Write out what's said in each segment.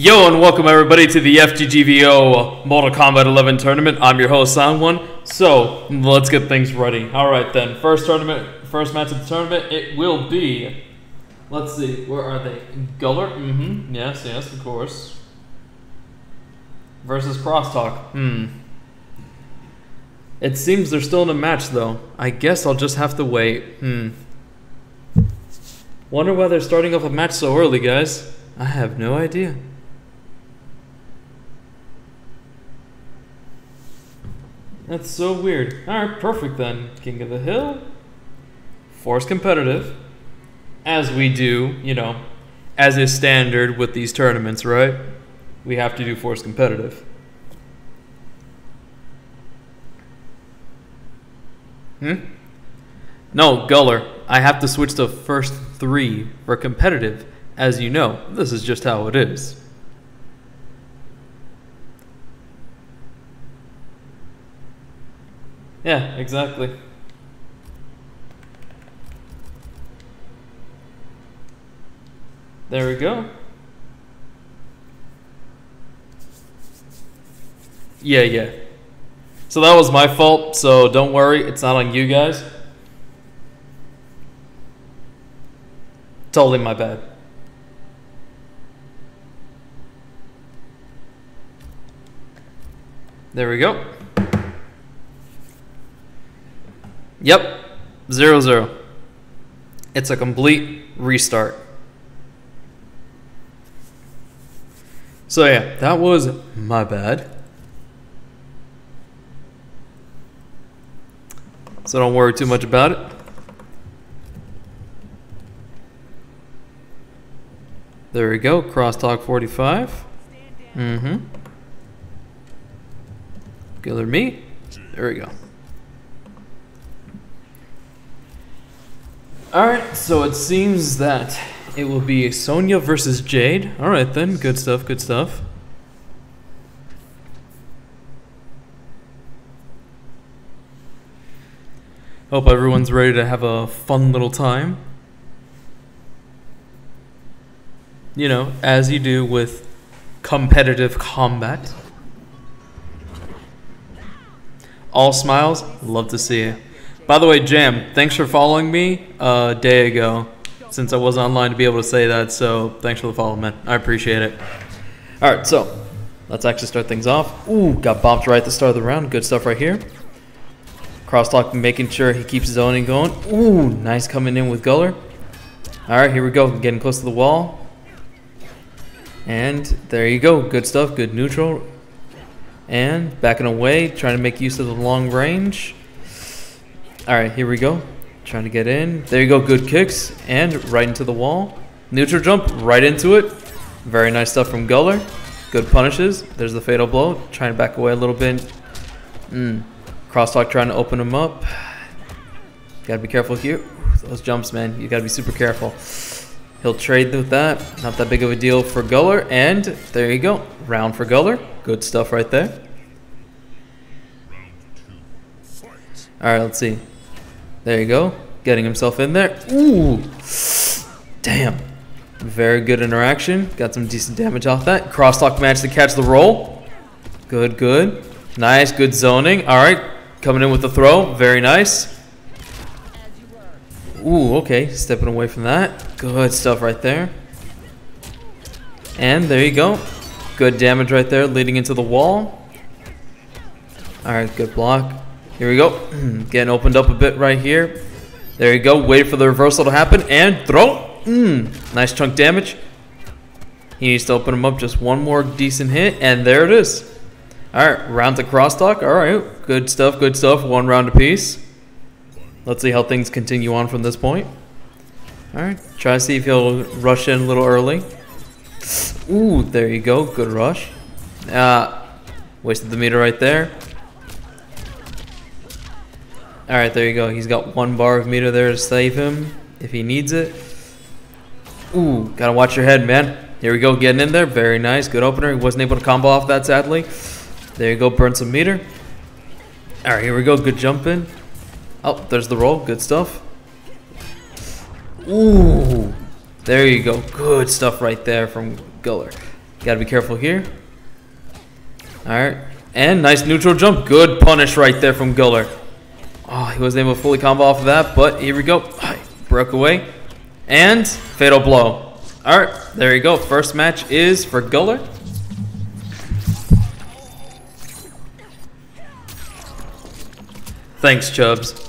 Yo, and welcome everybody to the FGGVO Mortal Kombat 11 tournament. I'm your host, SilentOne. So, let's get things ready. Alright then, first match of the tournament, it will be... Let's see, where are they? Guller? Mm-hmm. Yes, yes, of course. Versus Crosstalk. It seems they're still in a match, though. I guess I'll just have to wait. Wonder why they're starting off a match so early, guys. I have no idea. That's so weird. Alright, perfect then. King of the Hill. Force competitive. As we do, you know, as is standard with these tournaments, right? We have to do force competitive. No, Guller. I have to switch to first three for competitive. As you know, this is just how it is. Yeah, exactly. There we go. Yeah. So that was my fault, so don't worry, it's not on you guys. Totally my bad. There we go. Yep, 0-0. It's a complete restart. So yeah, that was my bad. So don't worry too much about it. There we go, Crosstalk 45. Killer me. There we go. Alright, so it seems that it will be Sonya versus Jade. Alright then, good stuff, good stuff. Hope everyone's ready to have a fun little time. You know, as you do with competitive combat. All smiles, love to see you. By the way, Jam, thanks for following me a day ago, since I wasn't online to be able to say that, so thanks for the follow, man. I appreciate it. Alright, so, let's actually start things off. Ooh, got bopped right at the start of the round. Good stuff right here. Crosstalk making sure he keeps his owning going. Ooh, nice coming in with Guller. Alright, here we go. Getting close to the wall. And there you go. Good stuff. Good neutral. And backing away. Trying to make use of the long range. Alright, here we go. Trying to get in. There you go. Good kicks. And right into the wall. Neutral jump. Right into it. Very nice stuff from Guller. Good punishes. There's the fatal blow. Trying to back away a little bit. Crosstalk trying to open him up. Gotta be careful here. Those jumps, man. You gotta be super careful. He'll trade with that. Not that big of a deal for Guller. And there you go. Round for Guller. Good stuff right there. Alright, let's see. There you go. Getting himself in there. Ooh. Damn. Very good interaction. Got some decent damage off that. Crosstalk managed to catch the roll. Good, good. Nice, good zoning. Alright, coming in with the throw. Very nice. Ooh, okay. Stepping away from that. Good stuff right there. And there you go. Good damage right there, leading into the wall. Alright, good block. Here we go. Getting opened up a bit right here. There you go. Wait for the reversal to happen. And throw. Nice chunk damage. He needs to open him up. Just one more decent hit. And there it is. Alright, round to Crosstalk. Alright, good stuff, good stuff. One round apiece. Let's see how things continue on from this point. Alright, try to see if he'll rush in a little early. Ooh, there you go. Good rush. Wasted the meter right there. Alright, there you go. He's got one bar of meter there to save him if he needs it. Ooh, gotta watch your head, man. Here we go, getting in there. Very nice. Good opener. He wasn't able to combo off that, sadly. There you go, burn some meter. Alright, here we go, good jump in. Oh, there's the roll, good stuff. Ooh, there you go, good stuff right there from Guller. Gotta be careful here. Alright. And nice neutral jump. Good punish right there from Guller. Oh, he wasn't able to fully combo off of that, but here we go. Broke away. And fatal blow. Alright, there you go. First match is for Guller. Thanks, Chubbs.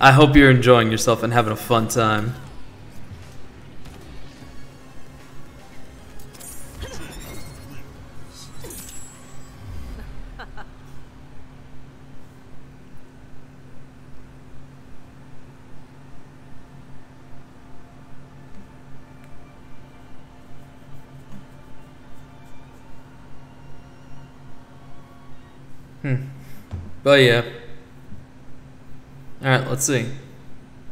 I hope you're enjoying yourself and having a fun time. But yeah. Alright, let's see.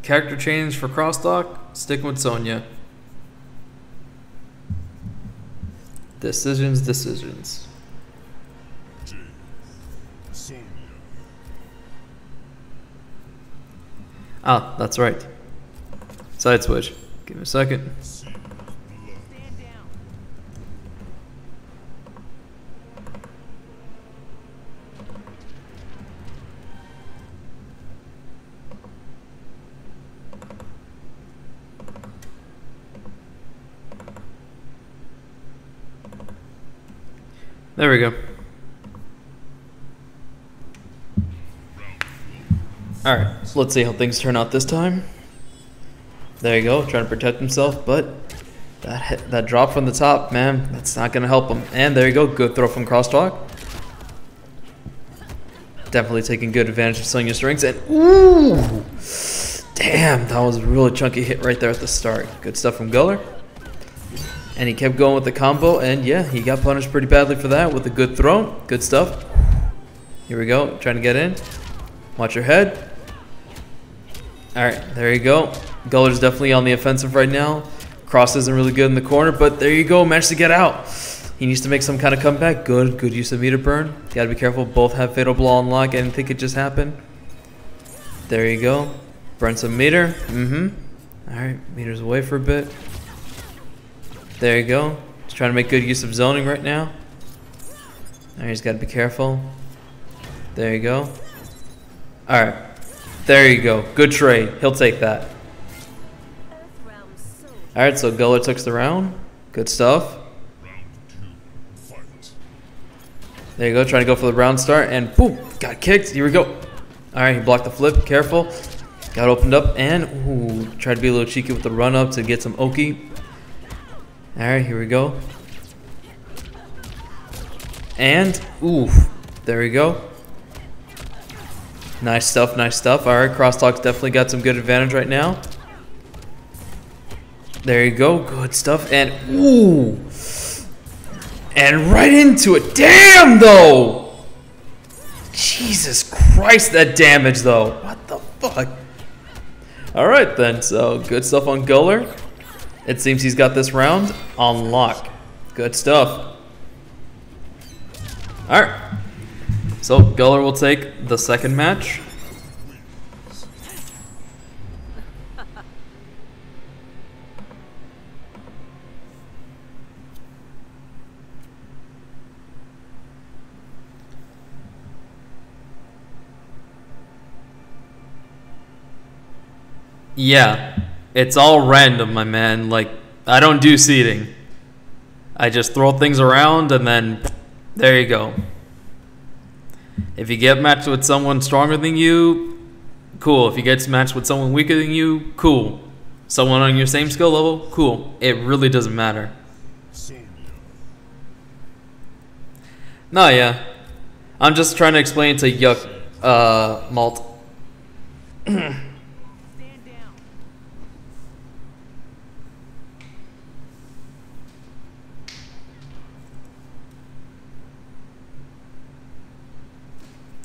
Character change for Crosstalk, sticking with Sonya. Decisions. Ah, that's right. Side switch. Give me a second. There we go. Alright, so let's see how things turn out this time. There you go, trying to protect himself, but that drop from the top, man, that's not going to help him. And there you go, good throw from Crosstalk. Definitely taking good advantage of Sonya's strengths, and ooh! Damn, that was a really chunky hit right there at the start. Good stuff from Guller. And he kept going with the combo, and yeah, he got punished pretty badly for that with a good throw. Good stuff. Here we go, trying to get in. Watch your head. Alright, there you go. Guller's definitely on the offensive right now. Cross isn't really good in the corner, but there you go, managed to get out. He needs to make some kind of comeback. Good use of meter burn. Gotta be careful, both have fatal blow on lock. I didn't think it just happened. There you go. Burn some meter. Alright, meter's away for a bit. There you go. He's trying to make good use of zoning right now. Alright, he's got to be careful. There you go. Alright. There you go. Good trade. He'll take that. Alright, so Guller took the round. Good stuff. There you go. Trying to go for the round start, and boom! Got kicked. Here we go. Alright, he blocked the flip. Careful. Got opened up, and ooh, tried to be a little cheeky with the run-up to get some Oki. Alright, here we go. And, ooh, there we go. Nice stuff, nice stuff. Alright, Crosstalk's definitely got some good advantage right now. There you go, good stuff. And, ooh. And right into it. Damn, though. Jesus Christ, that damage, though. What the fuck? Alright, then, so good stuff on Guller. It seems he's got this round on lock. Good stuff. Alright. So Guller will take the second match. Yeah. It's all random, my man. Like, I don't do seeding. I just throw things around, and then there you go. If you get matched with someone stronger than you, cool. If you get matched with someone weaker than you, cool. Someone on your same skill level, cool. It really doesn't matter. No, yeah. I'm just trying to explain to Yuck, Malt.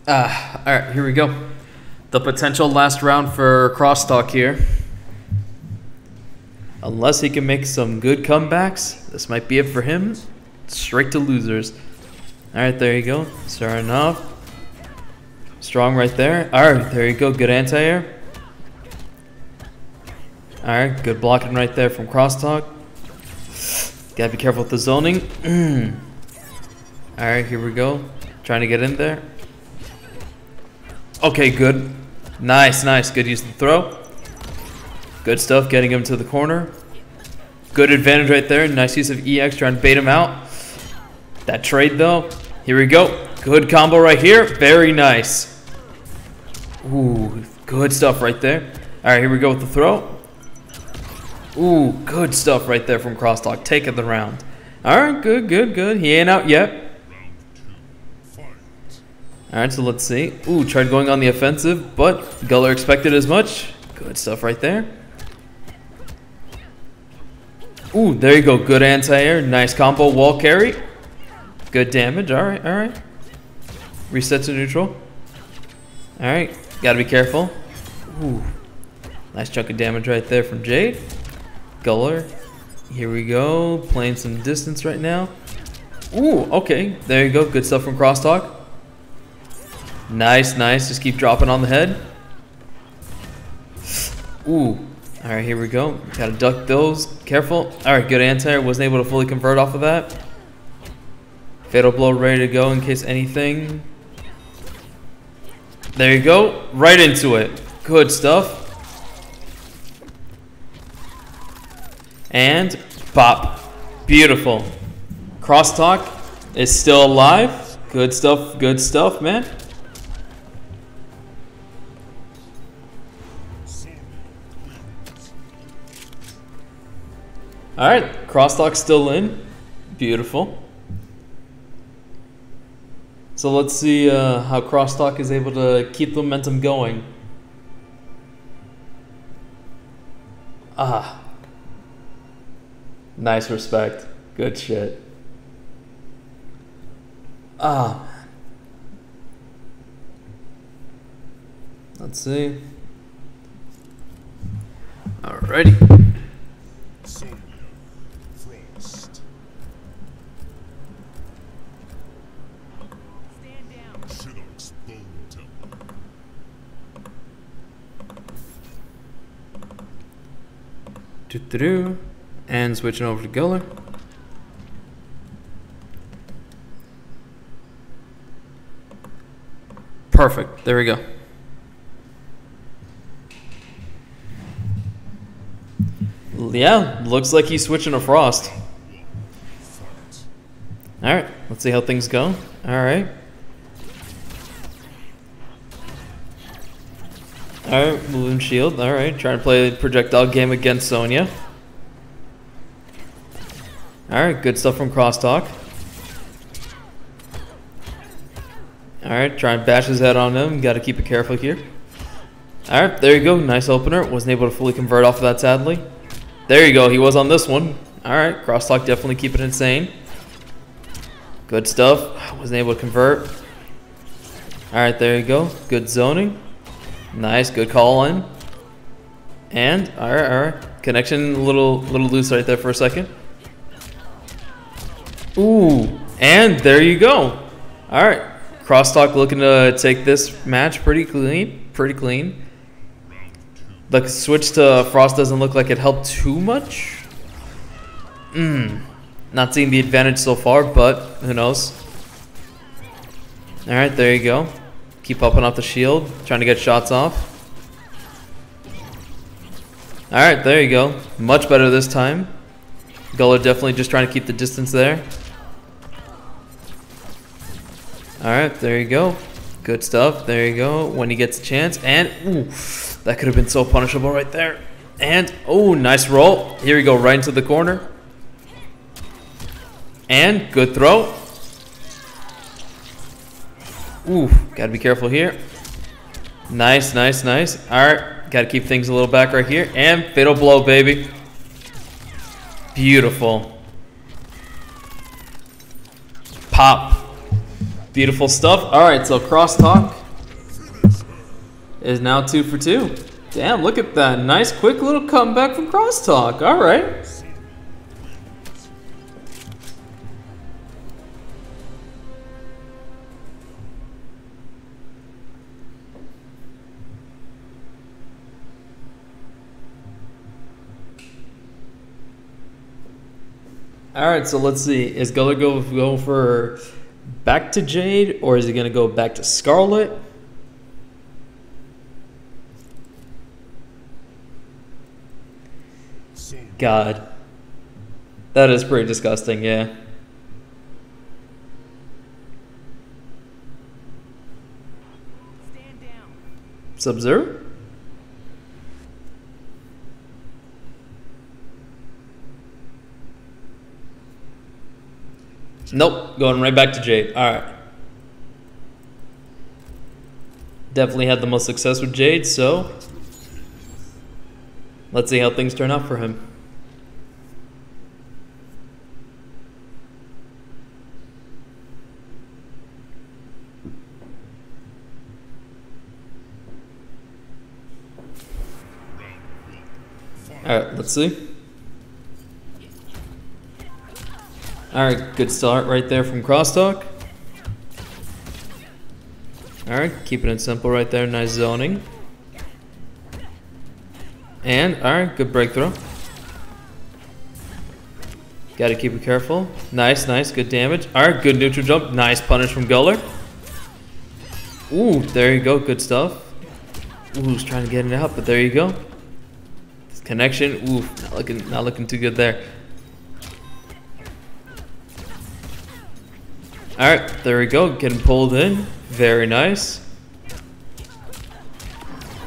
Alright, here we go. The potential last round for Crosstalk here. Unless he can make some good comebacks, this might be it for him. Straight to losers. Alright, there you go. Starting off. Strong right there. Alright, there you go. Good anti-air. Alright, good blocking right there from Crosstalk. Gotta be careful with the zoning. Alright, here we go. Trying to get in there. Okay, good. Nice, nice. Good use of the throw. Good stuff, getting him to the corner. Good advantage right there. Nice use of EX, trying to bait him out. That trade, though. Here we go. Good combo right here. Very nice. Ooh, good stuff right there. All right, here we go with the throw. Ooh, good stuff right there from Crosstalk. Taking the round. All right, good, good, good. He ain't out yet. All right, so let's see. Ooh, tried going on the offensive, but Guller expected as much. Good stuff right there. Ooh, there you go. Good anti-air. Nice combo. Wall carry. Good damage. All right, all right. Reset to neutral. All right, gotta be careful. Ooh, nice chunk of damage right there from Jade. Guller. Here we go. Playing some distance right now. Ooh, okay. There you go. Good stuff from Crosstalk. Nice, nice. Just keep dropping on the head. Ooh. All right, here we go. Gotta duck those. Careful. All right, good anti-air. Wasn't able to fully convert off of that. Fatal blow ready to go in case anything. There you go. Right into it. Good stuff. And pop. Beautiful. Crosstalk is still alive. Good stuff. Good stuff, man. All right, Crosstalk's still in. Beautiful. So let's see how Crosstalk is able to keep the momentum going. Ah. Nice respect. Good shit. Ah. Let's see. Alrighty. Through and switching over to Guller. Perfect. There we go. Yeah, looks like he's switching to Frost. All right, let's see how things go. All right. Alright, balloon shield. Alright, trying to play the projectile game against Sonya. Alright, good stuff from Crosstalk. Alright, try and bash his head on him. Gotta keep it careful here. Alright, there you go. Nice opener. Wasn't able to fully convert off of that, sadly. There you go. He was on this one. Alright, Crosstalk definitely keeping it insane. Good stuff. Wasn't able to convert. Alright, there you go. Good zoning. Nice, good call in. And alright. Connection a little loose right there for a second. Ooh, and there you go. Alright. Crosstalk looking to take this match pretty clean. Pretty clean. The switch to Frost doesn't look like it helped too much. Not seeing the advantage so far, but who knows? Alright, there you go. Keep popping off the shield, trying to get shots off. Alright, there you go. Much better this time. Guller definitely just trying to keep the distance there. Alright, there you go. Good stuff. There you go. When he gets a chance. And, ooh, that could have been so punishable right there. And, oh, nice roll. Here we go, right into the corner. And, good throw. Ooh, gotta be careful here. Nice, nice, nice. Alright, gotta keep things a little back right here. And fatal blow, baby. Beautiful. Pop. Beautiful stuff. Alright, so Crosstalk is now 2 for 2. Damn, look at that. Nice, quick little comeback from Crosstalk. Alright. All right, so let's see. Is Guller go for back to Jade, or is he going to go back to Skarlet? God. That is pretty disgusting, yeah. Sub-Zero? Nope, going right back to Jade. All right. Definitely had the most success with Jade, so let's see how things turn out for him. All right, let's see. All right, good start right there from Crosstalk. All right, keeping it simple right there. Nice zoning. And, all right, good breakthrough. Got to keep it careful. Nice, nice, good damage. All right, good neutral jump. Nice punish from Guller. Ooh, there you go, good stuff. Ooh, he's trying to get it out, but there you go. This connection, ooh, not looking too good there. Alright, there we go, getting pulled in. Very nice.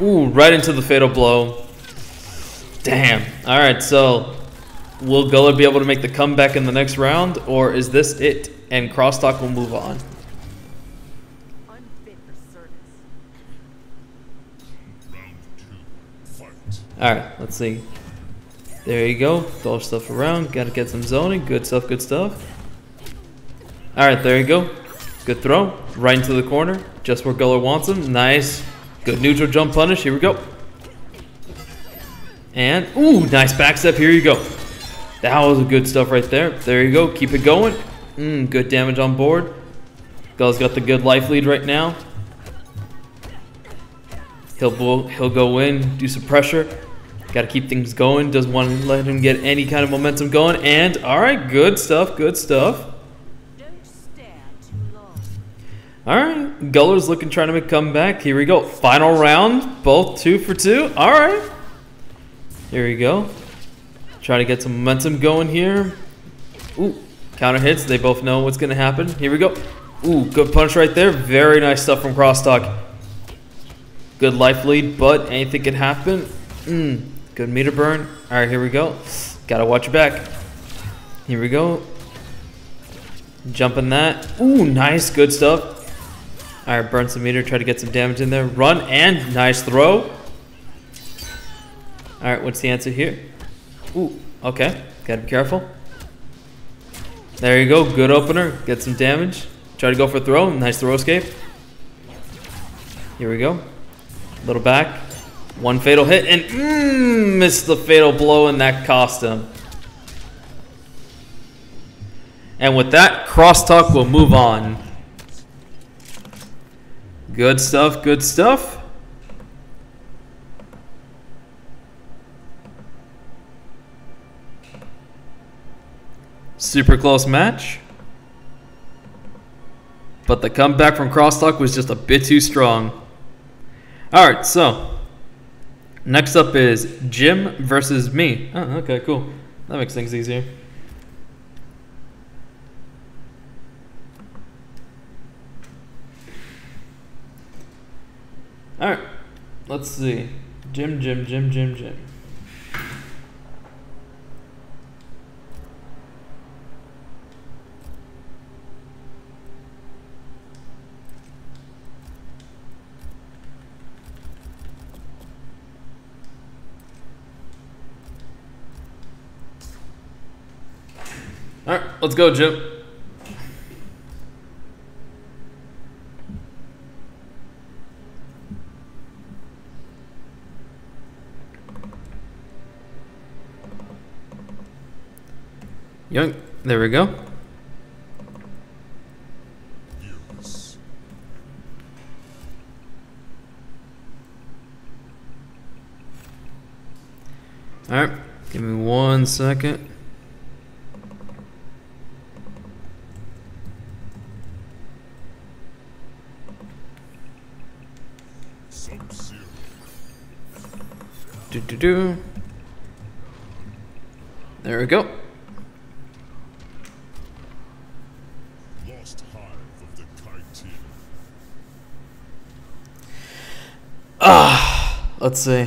Ooh, right into the fatal blow. Damn. Alright, so will Guller be able to make the comeback in the next round, or is this it? And Crosstalk will move on. Alright, let's see. There you go. Throw stuff around. Gotta get some zoning. Good stuff, good stuff. All right, there you go. Good throw. Right into the corner. Just where Guller wants him. Nice. Good neutral jump punish. Here we go. And, ooh, nice back step. Here you go. That was good stuff right there. There you go. Keep it going. Good damage on board. Guller's got the good life lead right now. He'll go in, do some pressure. Got to keep things going. Doesn't want to let him get any kind of momentum going. And, all right, good stuff, good stuff. Alright, Guller's looking, trying to make a comeback. Here we go. Final round. Both 2 for 2. Alright. Here we go. Try to get some momentum going here. Ooh, counter hits. They both know what's going to happen. Here we go. Ooh, good punch right there. Very nice stuff from Crosstalk. Good life lead, but anything can happen. Good meter burn. Alright, here we go. Gotta watch your back. Here we go. Jumping that. Ooh, nice. Good stuff. All right, burn some meter, try to get some damage in there. Run and nice throw. All right, what's the answer here? Ooh, okay, gotta be careful. There you go, good opener, get some damage. Try to go for a throw, nice throw escape. Here we go, little back. One fatal hit and missed the fatal blow and that cost him. And with that, Crosstalk will move on. Good stuff, good stuff. Super close match. But the comeback from Crosstalk was just a bit too strong. All right, so next up is Jim versus me. Oh, okay, cool. That makes things easier. Alright, let's see. Jim. Alright, let's go, Jim. Yoink. There we go. Yes. All right, give me 1 second. Do. There we go. Lost hive of the chitin. Let's see.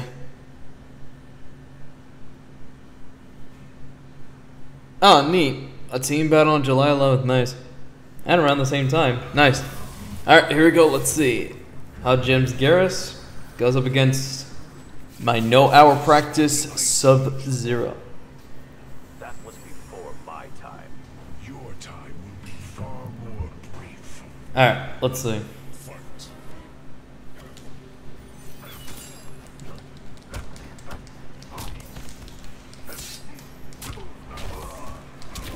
Oh, neat. A team battle on July 11th. Nice. And around the same time. Nice. Alright, here we go. Let's see how Jim's Geras goes up against my no-hour practice Sub-Zero. That was before my time. Your time will be far more brief. Alright, let's see.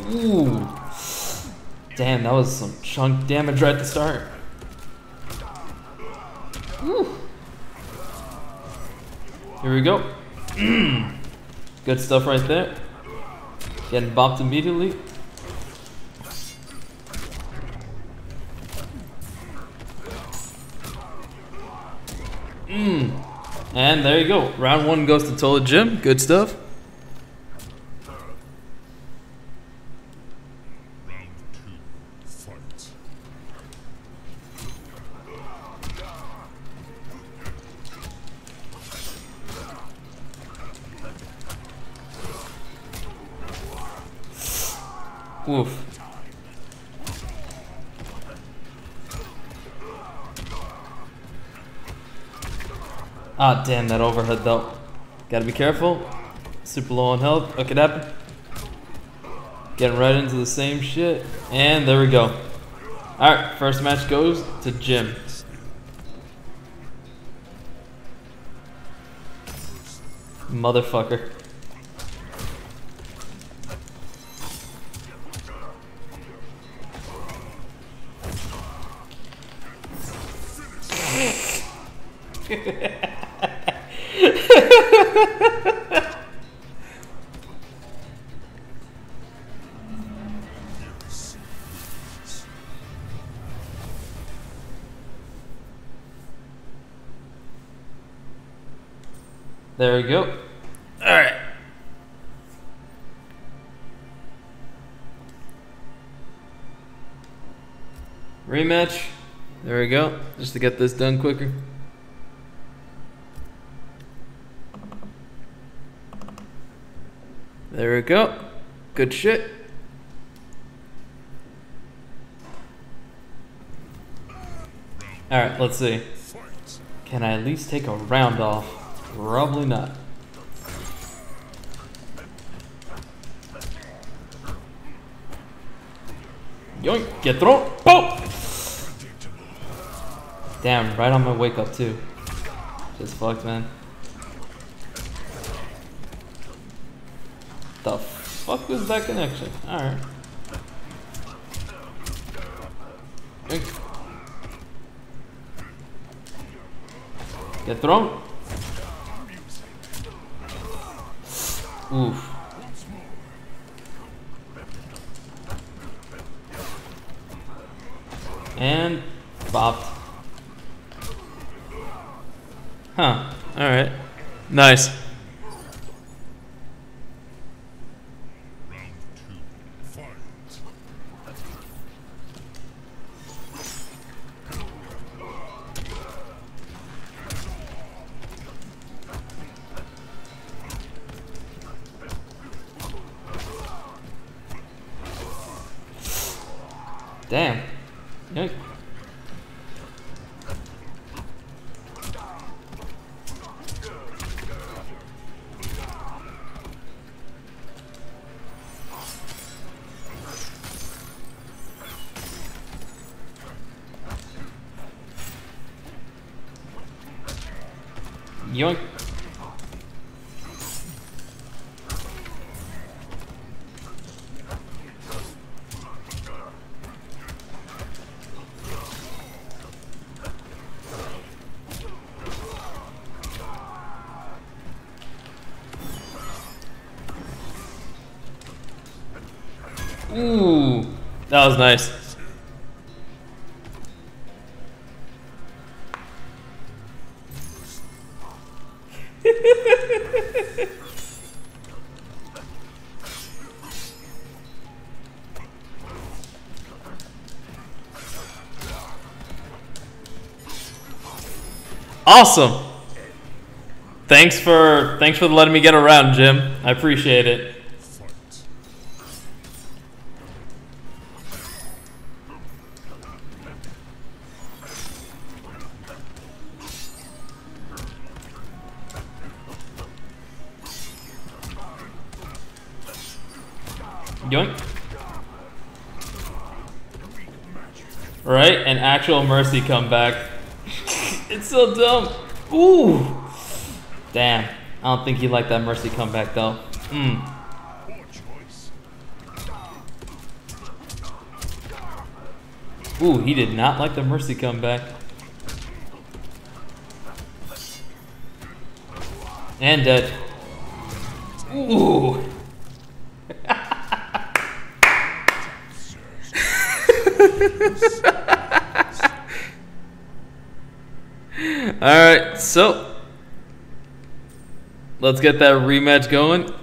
Ooh. Damn, that was some chunk damage right at the start. Ooh. Here we go. Good stuff right there. Getting bopped immediately. And there you go. Round one goes to Total Jim. Good stuff. Oof. Ah, damn, that overhead though. Gotta be careful. Super low on health. What could happen? Getting right into the same shit. And there we go. Alright, first match goes to Jim. Motherfucker. There we go. All right. Rematch. There we go. Just to get this done quicker. There we go. Good shit. All right, let's see. Can I at least take a round off? Probably not. Yoink! Get thrown! Boom! Damn, right on my wake up too. Just fucked, man. The fuck was that connection? Alright. Get thrown! Oof. And bopped. Huh. Alright. Nice. Damn. Yoink. Yoink. Ooh, that was nice. Awesome. Thanks for letting me get around, Jim. I appreciate it. Yoink. Right, an actual mercy comeback. It's so dumb. Ooh. Damn. I don't think he liked that mercy comeback though. Ooh, he did not like the mercy comeback. And dead. Ooh. Alright, so let's get that rematch going.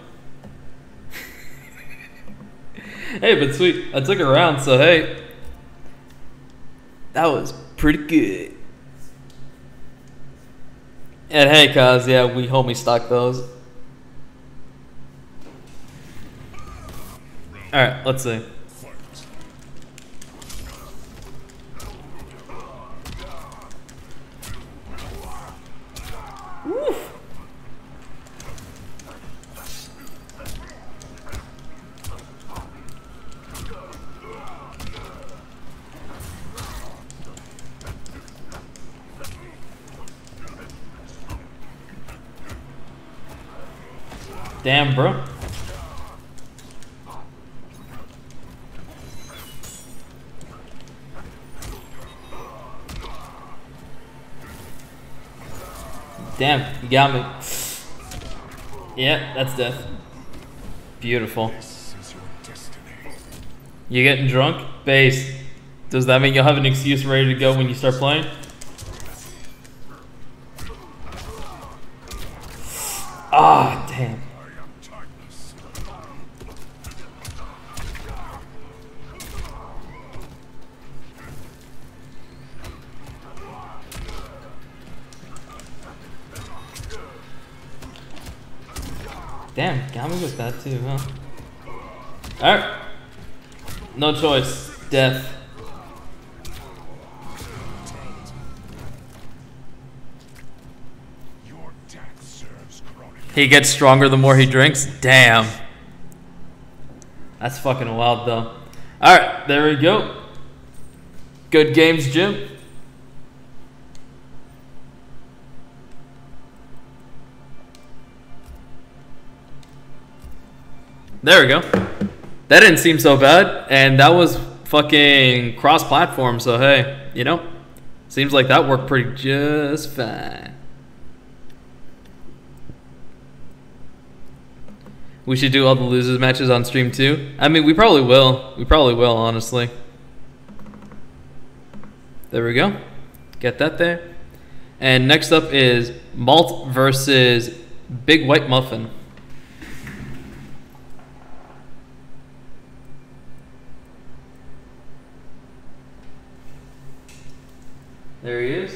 Hey, but sweet, I took a round, so hey, that was pretty good. And hey, cuz, yeah, we homie stock those. Alright, let's see. Damn, bro. Damn, you got me. Yeah, that's death. Beautiful. You getting drunk? Base. Does that mean you'll have an excuse ready to go when you start playing? Ah, damn. Damn, got me with that too, huh? Alright. No choice. Death. He gets stronger the more he drinks? Damn. That's fucking wild though. Alright, there we go. Good games, Jim. There we go. That didn't seem so bad, and that was fucking cross-platform, so hey, you know, seems like that worked pretty just fine. We should do all the losers matches on stream too. I mean, we probably will. We probably will, honestly. There we go. Get that there. And next up is Malt versus Big White Muffin. There he is.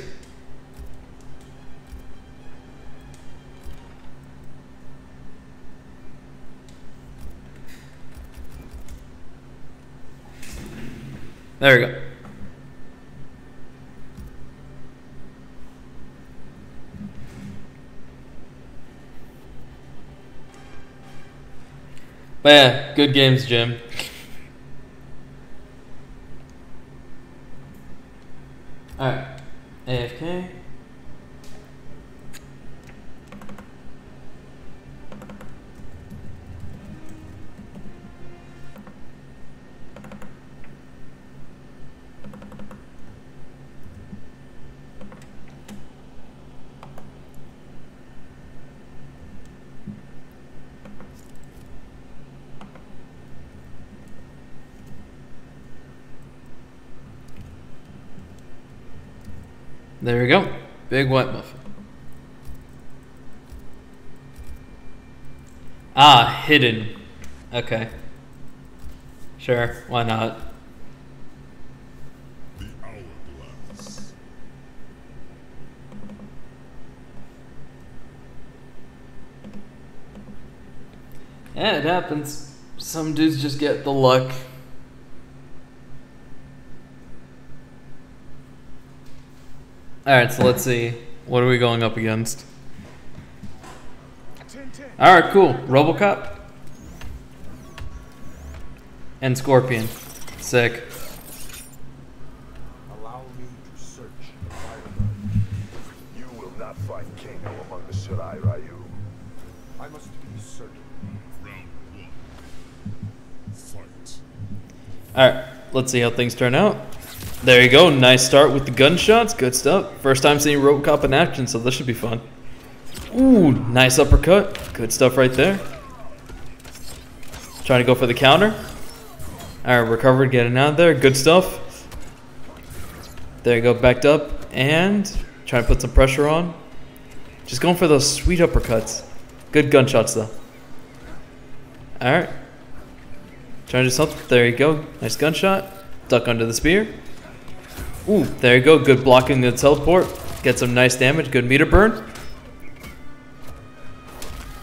There we go. But yeah, good games, Jim. All right. AFK. There we go. Big White Muffin. Ah, hidden. Okay. Sure, why not? The hourglass. Yeah, it happens. Some dudes just get the luck. Alright, so let's see. What are we going up against? Alright, cool. RoboCop. And Scorpion. Sick. Allow me to search the firebird. You will not find Kano among the Shirai Ryu. I must be certain. Round one. Fight. Alright, let's see how things turn out. There you go, nice start with the gunshots, good stuff. First time seeing RoboCop in action, so this should be fun. Ooh, nice uppercut, good stuff right there. Trying to go for the counter. Alright, recovered, getting out of there, good stuff. There you go, backed up, and trying to put some pressure on. Just going for those sweet uppercuts. Good gunshots though. Alright. Trying to do something, there you go, nice gunshot. Duck under the spear. Ooh, there you go, good blocking the teleport. Get some nice damage, good meter burn.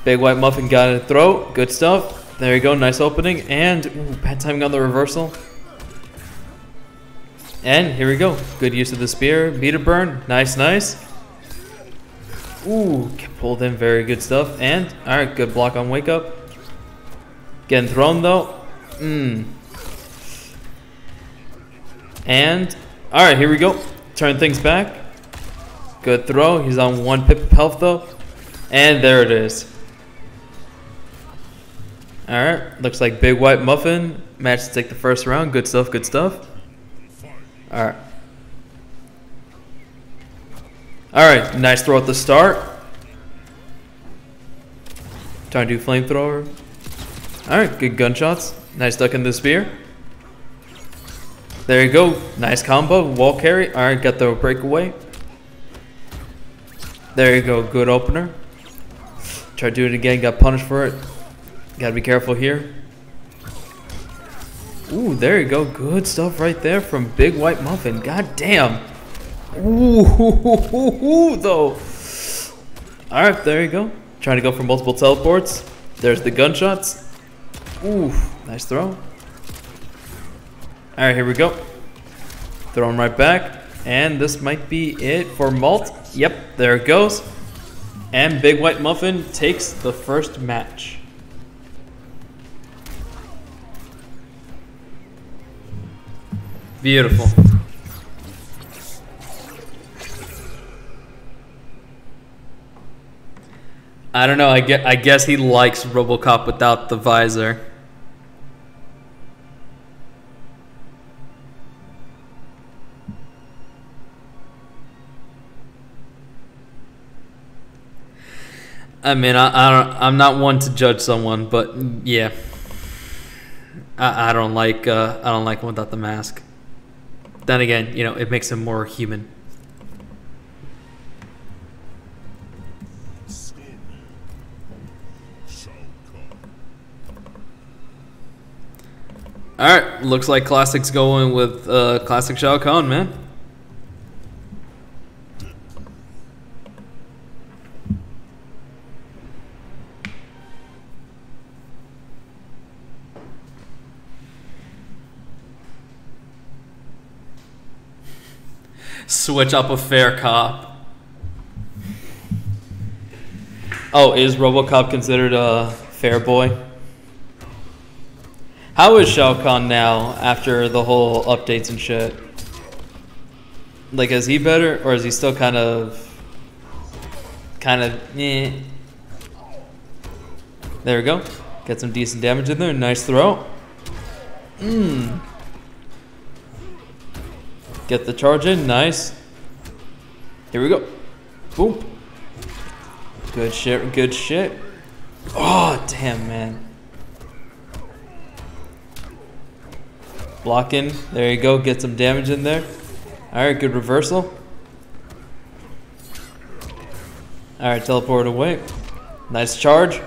Big White Muffin got a throw, good stuff. There you go, nice opening, and ooh, bad timing on the reversal. And here we go, good use of the spear, meter burn, nice, nice. Ooh, get pulled in, very good stuff, and alright, good block on wake up. Getting thrown though, And alright, here we go. Turn things back. Good throw. He's on one pip of health though. And there it is. Alright, looks like Big White Muffin managed to take the first round. Good stuff, good stuff. Alright. Alright, nice throw at the start. Trying to do flamethrower. Alright, good gunshots. Nice duck in the spear. There you go, nice combo, wall carry. Alright, got the breakaway. There you go, good opener. Try to do it again, got punished for it. Gotta be careful here. Ooh, there you go, good stuff right there from Big White Muffin. God damn. Ooh, though. Alright, there you go. Trying to go for multiple teleports. There's the gunshots. Ooh, nice throw. Alright, here we go. Throw him right back. And this might be it for Malt. Yep, there it goes. And Big White Muffin takes the first match. Beautiful. I don't know, I guess he likes RoboCop without the visor. I mean, I'm not one to judge someone, but yeah, I don't like him without the mask. Then again, you know, it makes him more human. All right, looks like Classic's going with Classic Shao Kahn, man. Switch up a fair cop. Oh, is RoboCop considered a fair boy? How is Shao Kahn now after the whole updates and shit? Like, is he better or is he still kind of eh? There we go. Get some decent damage in there. Nice throw. Get the charge in, nice. Here we go. Boom. Good shit, good shit. Oh, damn, man. Blocking, there you go, get some damage in there. All right, good reversal. All right, teleport away. Nice charge.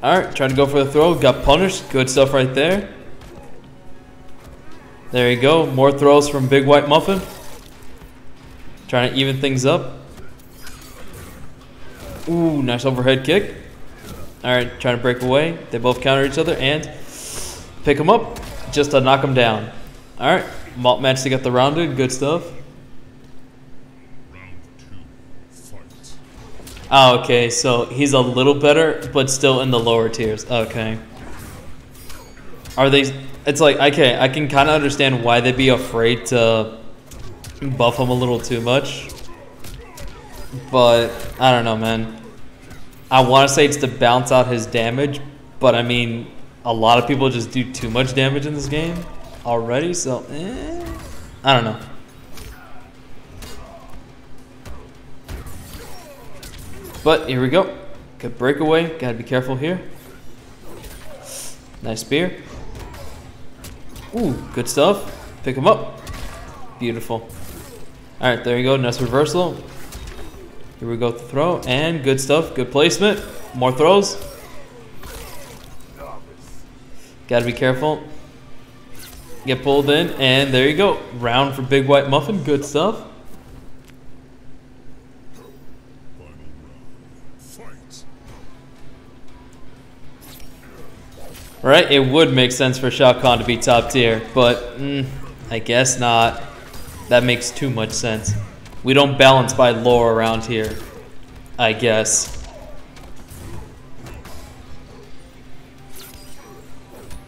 All right, trying to go for the throw, got punished. Good stuff right there. There you go, more throws from Big White Muffin. Trying to even things up. Ooh, nice overhead kick. All right, trying to break away. They both counter each other and pick him up just to knock him down. All right, Malt managed to get the round in. Good stuff. Oh, okay, so he's a little better, but still in the lower tiers. Okay. Are they... It's like, okay, I can kind of understand why they'd be afraid to buff him a little too much. But, I don't know, man. I want to say it's to balance out his damage, but I mean, a lot of people just do too much damage in this game already, so, I don't know. But, here we go. Good breakaway. Gotta be careful here. Nice spear. Ooh, good stuff. Pick him up. Beautiful. All right, there you go. Nice reversal. Here we go with the throw. And good stuff. Good placement. More throws. Gotta be careful. Get pulled in. And there you go. Round for Big White Muffin. Good stuff. Right, it would make sense for Shao Kahn to be top tier, but I guess not. That makes too much sense. We don't balance by lore around here, I guess.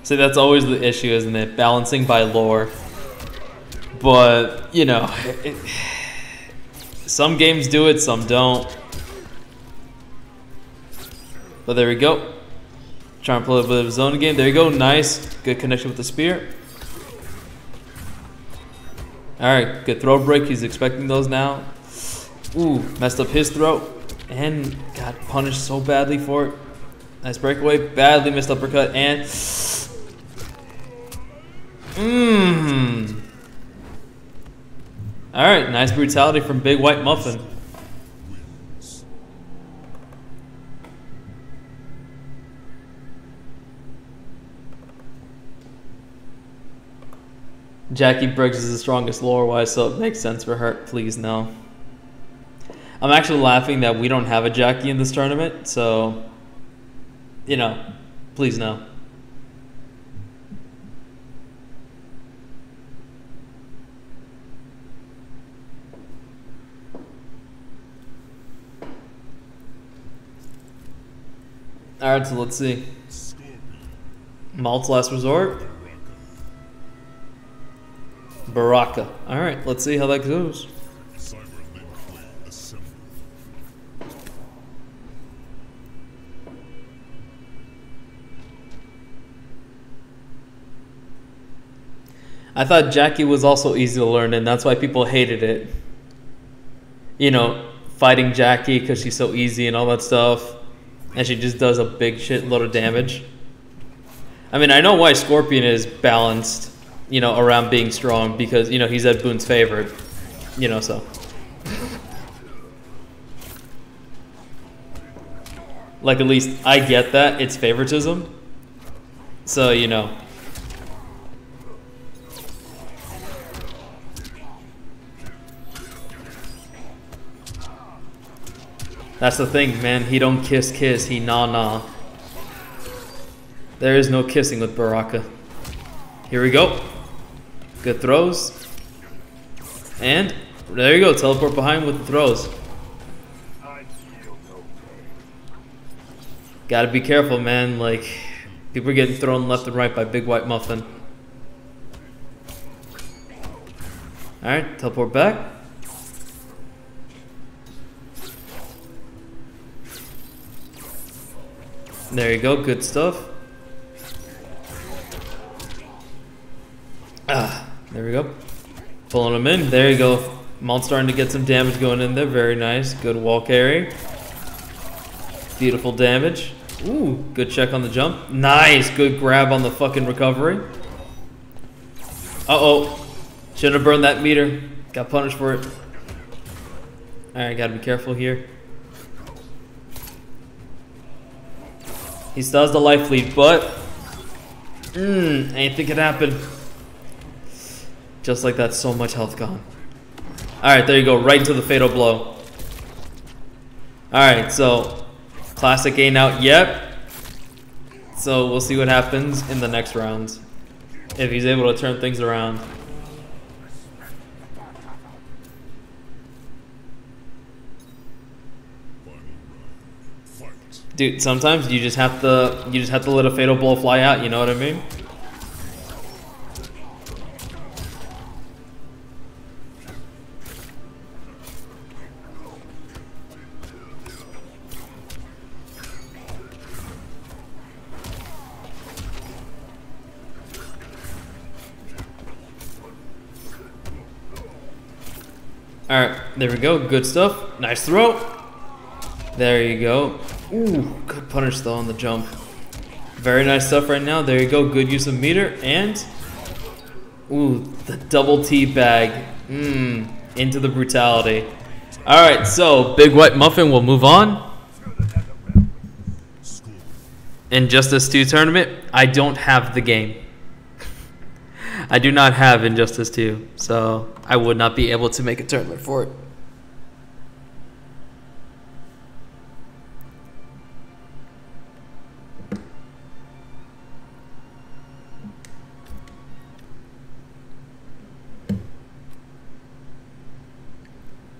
See, that's always the issue, isn't it? Balancing by lore. But, you know, some games do it, some don't. But there we go. Trying to play a bit of his own game. There you go. Nice. Good connection with the spear. Alright. Good throw break. He's expecting those now. Ooh. Messed up his throw. And got punished so badly for it. Nice breakaway. Badly missed uppercut. And... Alright. Nice brutality from Big White Muffin. Jacqui Briggs is the strongest lore-wise, so it makes sense for her. Please, no. I'm actually laughing that we don't have a Jacqui in this tournament, so... You know, please, no. Alright, so let's see. Malt's last resort. Baraka. All right, let's see how that goes. I thought Jacqui was also easy to learn, and that's why people hated it. You know, fighting Jacqui because she's so easy and all that stuff, and she just does a big shitload of damage. I mean, I know why Scorpion is balanced, you know, around being strong, because, you know, he's Ed Boon's favorite, you know, so. Like, at least I get that. It's favoritism. So, you know. That's the thing, man. He don't kiss. He nah. There is no kissing with Baraka. Here we go. Good throws. And there you go. Teleport behind with the throws. Gotta be careful, man. Like, people are getting thrown left and right by Big White Muffin. Alright, teleport back. There you go. Good stuff. There we go. Pulling him in. There you go. Malt's starting to get some damage going in there. Very nice. Good wall carry. Beautiful damage. Ooh, good check on the jump. Nice. Good grab on the fucking recovery. Uh-oh. Shouldn't have burned that meter. Got punished for it. Alright, gotta be careful here. He still has the life lead, but... anything could happen. Just like that, so much health gone. Alright, there you go. Right into the fatal blow. Alright, so Classic gain out, yep. So we'll see what happens in the next round, if he's able to turn things around. Dude, sometimes you just have to let a fatal blow fly out, you know what I mean? Alright, there we go, good stuff. Nice throw. There you go. Ooh, good punish though on the jump. Very nice stuff right now. There you go. Good use of meter and ooh, the double teabag. Into the brutality. All right, so Big White Muffin will move on. In Justice 2 tournament, I don't have the game. I do not have Injustice 2, so I would not be able to make a tournament for it.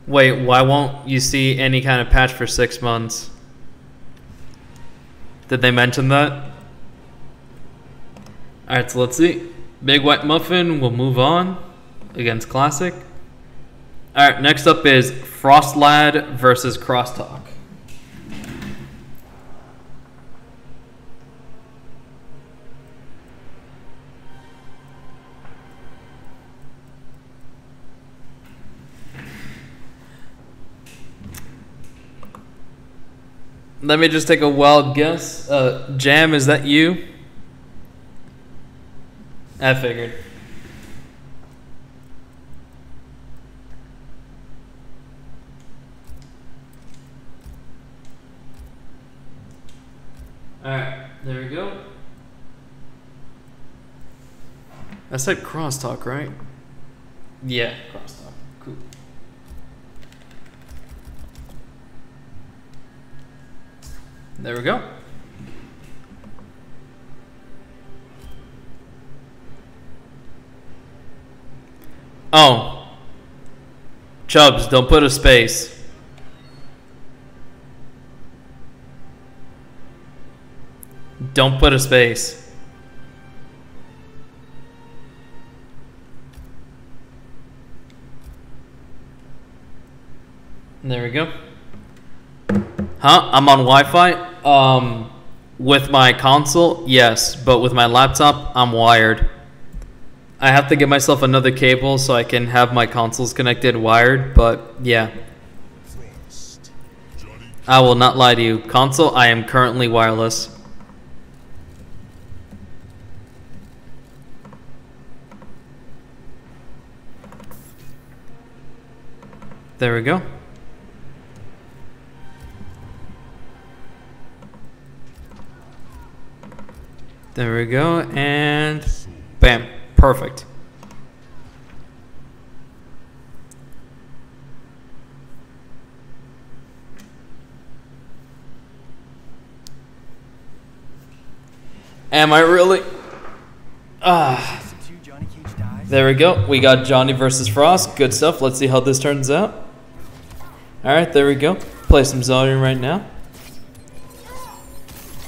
Wait, why won't you see any kind of patch for 6 months? Did they mention that? Alright, so let's see. Big White Muffin will move on against Classic. Alright, next up is Frost Lad versus Crosstalk. Let me just take a wild guess. Jam, is that you? I figured. Alright, there we go. I said Crosstalk, right? Yeah, Crosstalk. Cool. There we go. Oh. Chubbs, don't put a space. Don't put a space. There we go. Huh? I'm on Wi-Fi? With my console, yes, but with my laptop, I'm wired. I have to get myself another cable so I can have my consoles connected wired, but yeah. I will not lie to you. Console, I am currently wireless. There we go. There we go, and bam, perfect. Am I really? Ah. There we go, we got Johnny versus Frost, good stuff. Let's see how this turns out. All right, there we go. Play some zoning right now.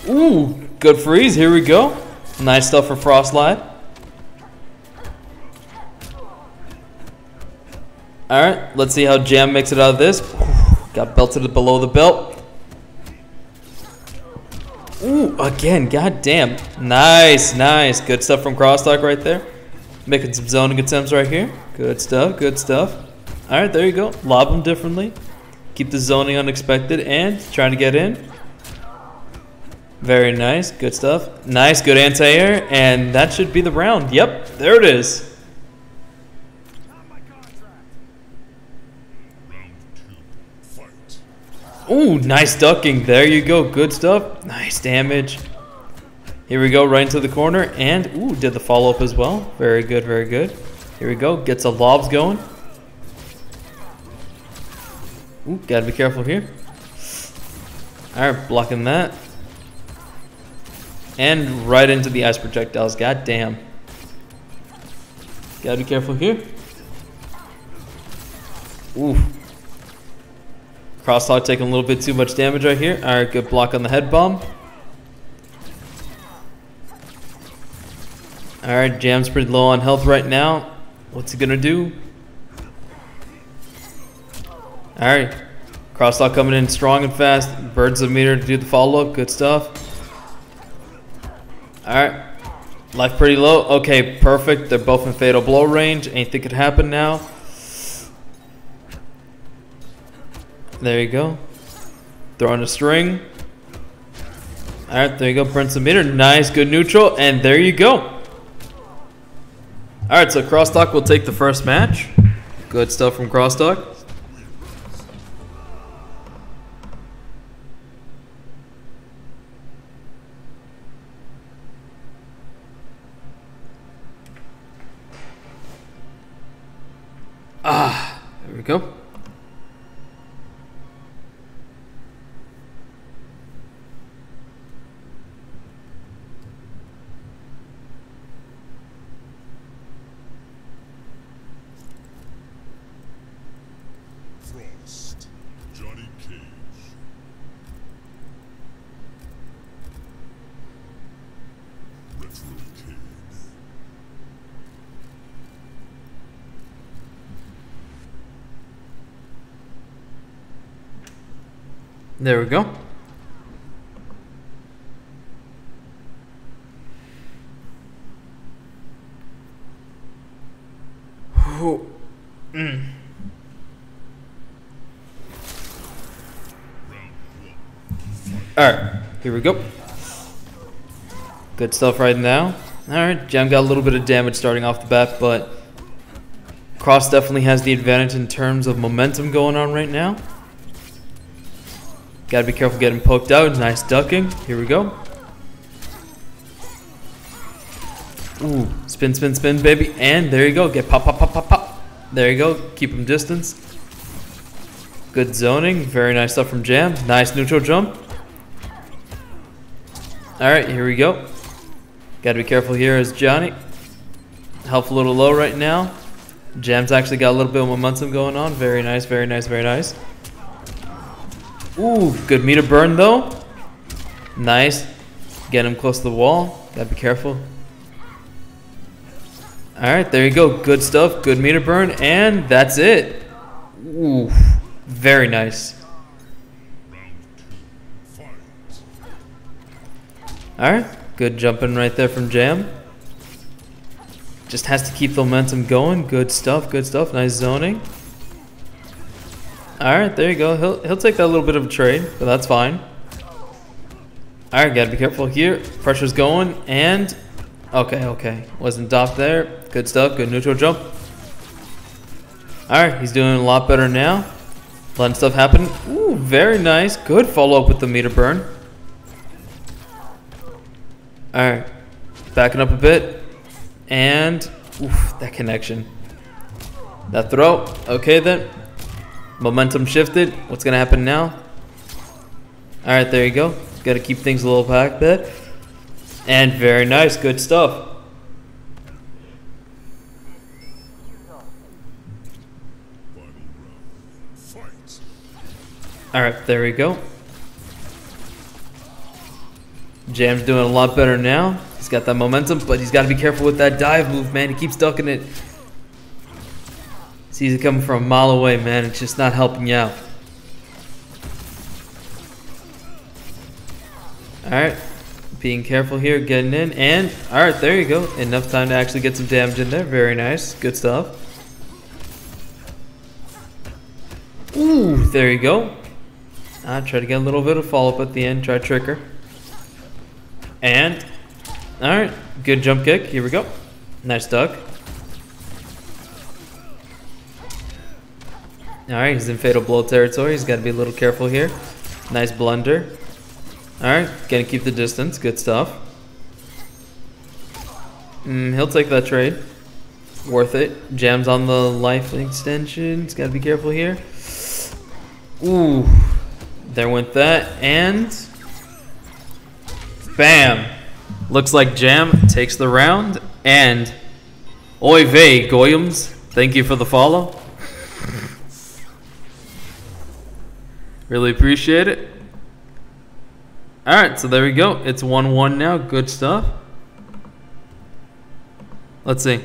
Ooh. Good freeze, here we go. Nice stuff for Frost Lad. Alright, let's see how Jam makes it out of this. Got belted below the belt. Ooh, again, goddamn. Nice, nice. Good stuff from Crosstalk right there. Making some zoning attempts right here. Good stuff, good stuff. Alright, there you go. Lob them differently. Keep the zoning unexpected and trying to get in. Very nice, good stuff. Nice, good anti-air, and that should be the round. Yep, there it is. Ooh, nice ducking. There you go, good stuff. Nice damage. Here we go, right into the corner, and ooh, did the follow-up as well. Very good, very good. Here we go, gets the lobs going. Ooh, gotta be careful here. Alright, blocking that. And right into the ice projectiles, god damn. Gotta be careful here. Ooh. Crosstalk taking a little bit too much damage right here. Alright, good block on the head bomb. Alright, Jam's pretty low on health right now. What's he gonna do? Alright. Crosstalk coming in strong and fast. Birds of meter to do the follow-up. Good stuff. Alright. Life pretty low. Okay, perfect. They're both in fatal blow range. Anything could happen now. There you go. Throwing a string. Alright, there you go. Prince of meter. Nice, good neutral. And there you go. Alright, so Crosstalk will take the first match. Good stuff from Crosstalk. Ah, there we go. There we go. Alright, here we go. Good stuff right now. Alright, Jam got a little bit of damage starting off the bat, but Cross definitely has the advantage in terms of momentum going on right now. Gotta be careful getting poked out. Nice ducking. Here we go. Ooh, spin, spin, spin, baby. And there you go. Get pop, pop, pop, pop, pop. There you go. Keep him distance. Good zoning. Very nice stuff from Jam. Nice neutral jump. Alright, here we go. Gotta be careful here as Johnny. Health a little low right now. Jam's actually got a little bit of momentum going on. Very nice, very nice, very nice. Ooh, good meter burn though. Nice. Get him close to the wall. Gotta be careful. Alright, there you go. Good stuff. Good meter burn. And that's it. Ooh, very nice. Alright, good jumping right there from Jam. Just has to keep the momentum going. Good stuff, good stuff. Nice zoning. Alright, there you go. He'll take that little bit of a trade, but that's fine. Alright, gotta be careful here. Pressure's going, and... Okay, okay. Wasn't docked there. Good stuff. Good neutral jump. Alright, he's doing a lot better now. Letting stuff happen. Ooh, very nice. Good follow-up with the meter burn. Alright. Backing up a bit. And... Oof, that connection. That throw. Okay, then. Momentum shifted. What's going to happen now? Alright, there you go. Got to keep things a little back there. And very nice. Good stuff. Alright, there we go. Jam's doing a lot better now. He's got that momentum, but he's got to be careful with that dive move, man. He keeps ducking it. Sees it coming from a mile away, man. It's just not helping you out. Alright. Being careful here. Getting in. And, alright, there you go. Enough time to actually get some damage in there. Very nice. Good stuff. Ooh, there you go. I'll try to get a little bit of follow-up at the end. Try tricker. And, alright. Good jump kick. Here we go. Nice duck. Alright, he's in fatal blow territory. He's got to be a little careful here. Nice blunder. Alright, gotta keep the distance. Good stuff. He'll take that trade. Worth it. Jam's on the life extension. He's got to be careful here. Ooh. There went that, and bam! Looks like Jam takes the round, and oy vey, Goyums, thank you for the follow. Really appreciate it. Alright, so there we go. It's 1-1 now. Good stuff. Let's see.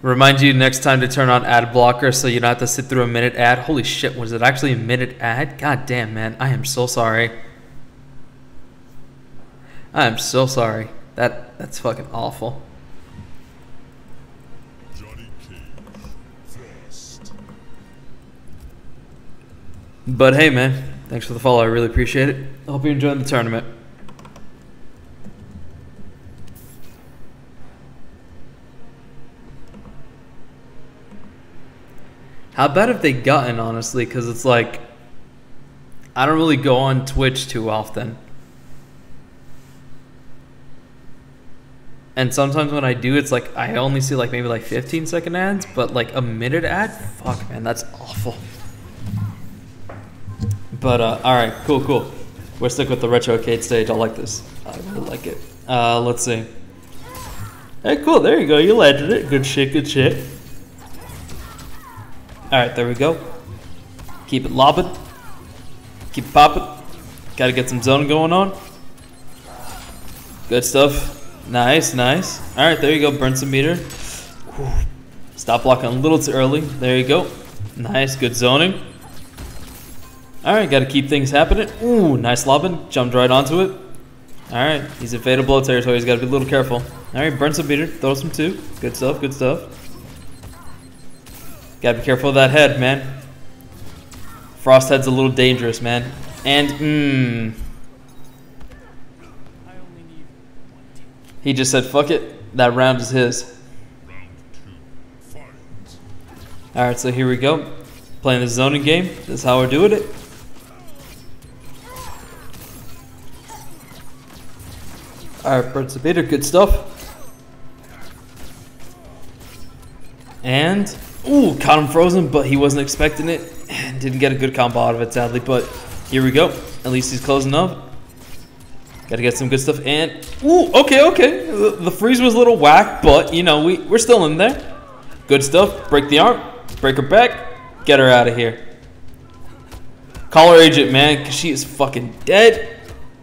Remind you next time to turn on ad blocker so you don't have to sit through a minute ad. Holy shit, was it actually a minute ad? God damn, man. I am so sorry. I am so sorry. That's fucking awful. But hey, man, thanks for the follow. I really appreciate it. I hope you're enjoying the tournament. How bad have they gotten, honestly? Because it's like, I don't really go on Twitch too often. And sometimes when I do, it's like, I only see like maybe like 15-second ads, but like a minute ad? Fuck, man, that's awful. But, alright, cool. We'll stick with the retrocade stage. I like this. I really like it. Let's see. Hey, cool, there you go. You landed it. Good shit. Alright, there we go. Keep it lobbing. Keep popping. Gotta get some zone going on. Good stuff. Nice. Alright, there you go. Burn some meter. Whew. Stop blocking a little too early. There you go. Nice, good zoning. Alright, gotta keep things happening. Ooh, nice lobbing. Jumped right onto it. Alright, he's in fatal blow territory. He's gotta be a little careful. Alright, burn some meter. Throw some too. Good stuff. Gotta be careful of that head, man. Frost head's a little dangerous, man. And, he just said, fuck it. That round is his. Alright, so here we go. Playing the zoning game. This is how we're doing it. Alright, burn some meter. Good stuff. And... ooh, caught him frozen, but he wasn't expecting it. Didn't get a good combo out of it, sadly, but here we go. At least he's closing up. Gotta get some good stuff, and... ooh, okay. The freeze was a little whack, but, you know, we're still in there. Good stuff. Break the arm. Break her back. Get her out of here. Call her agent, man, because she is fucking dead.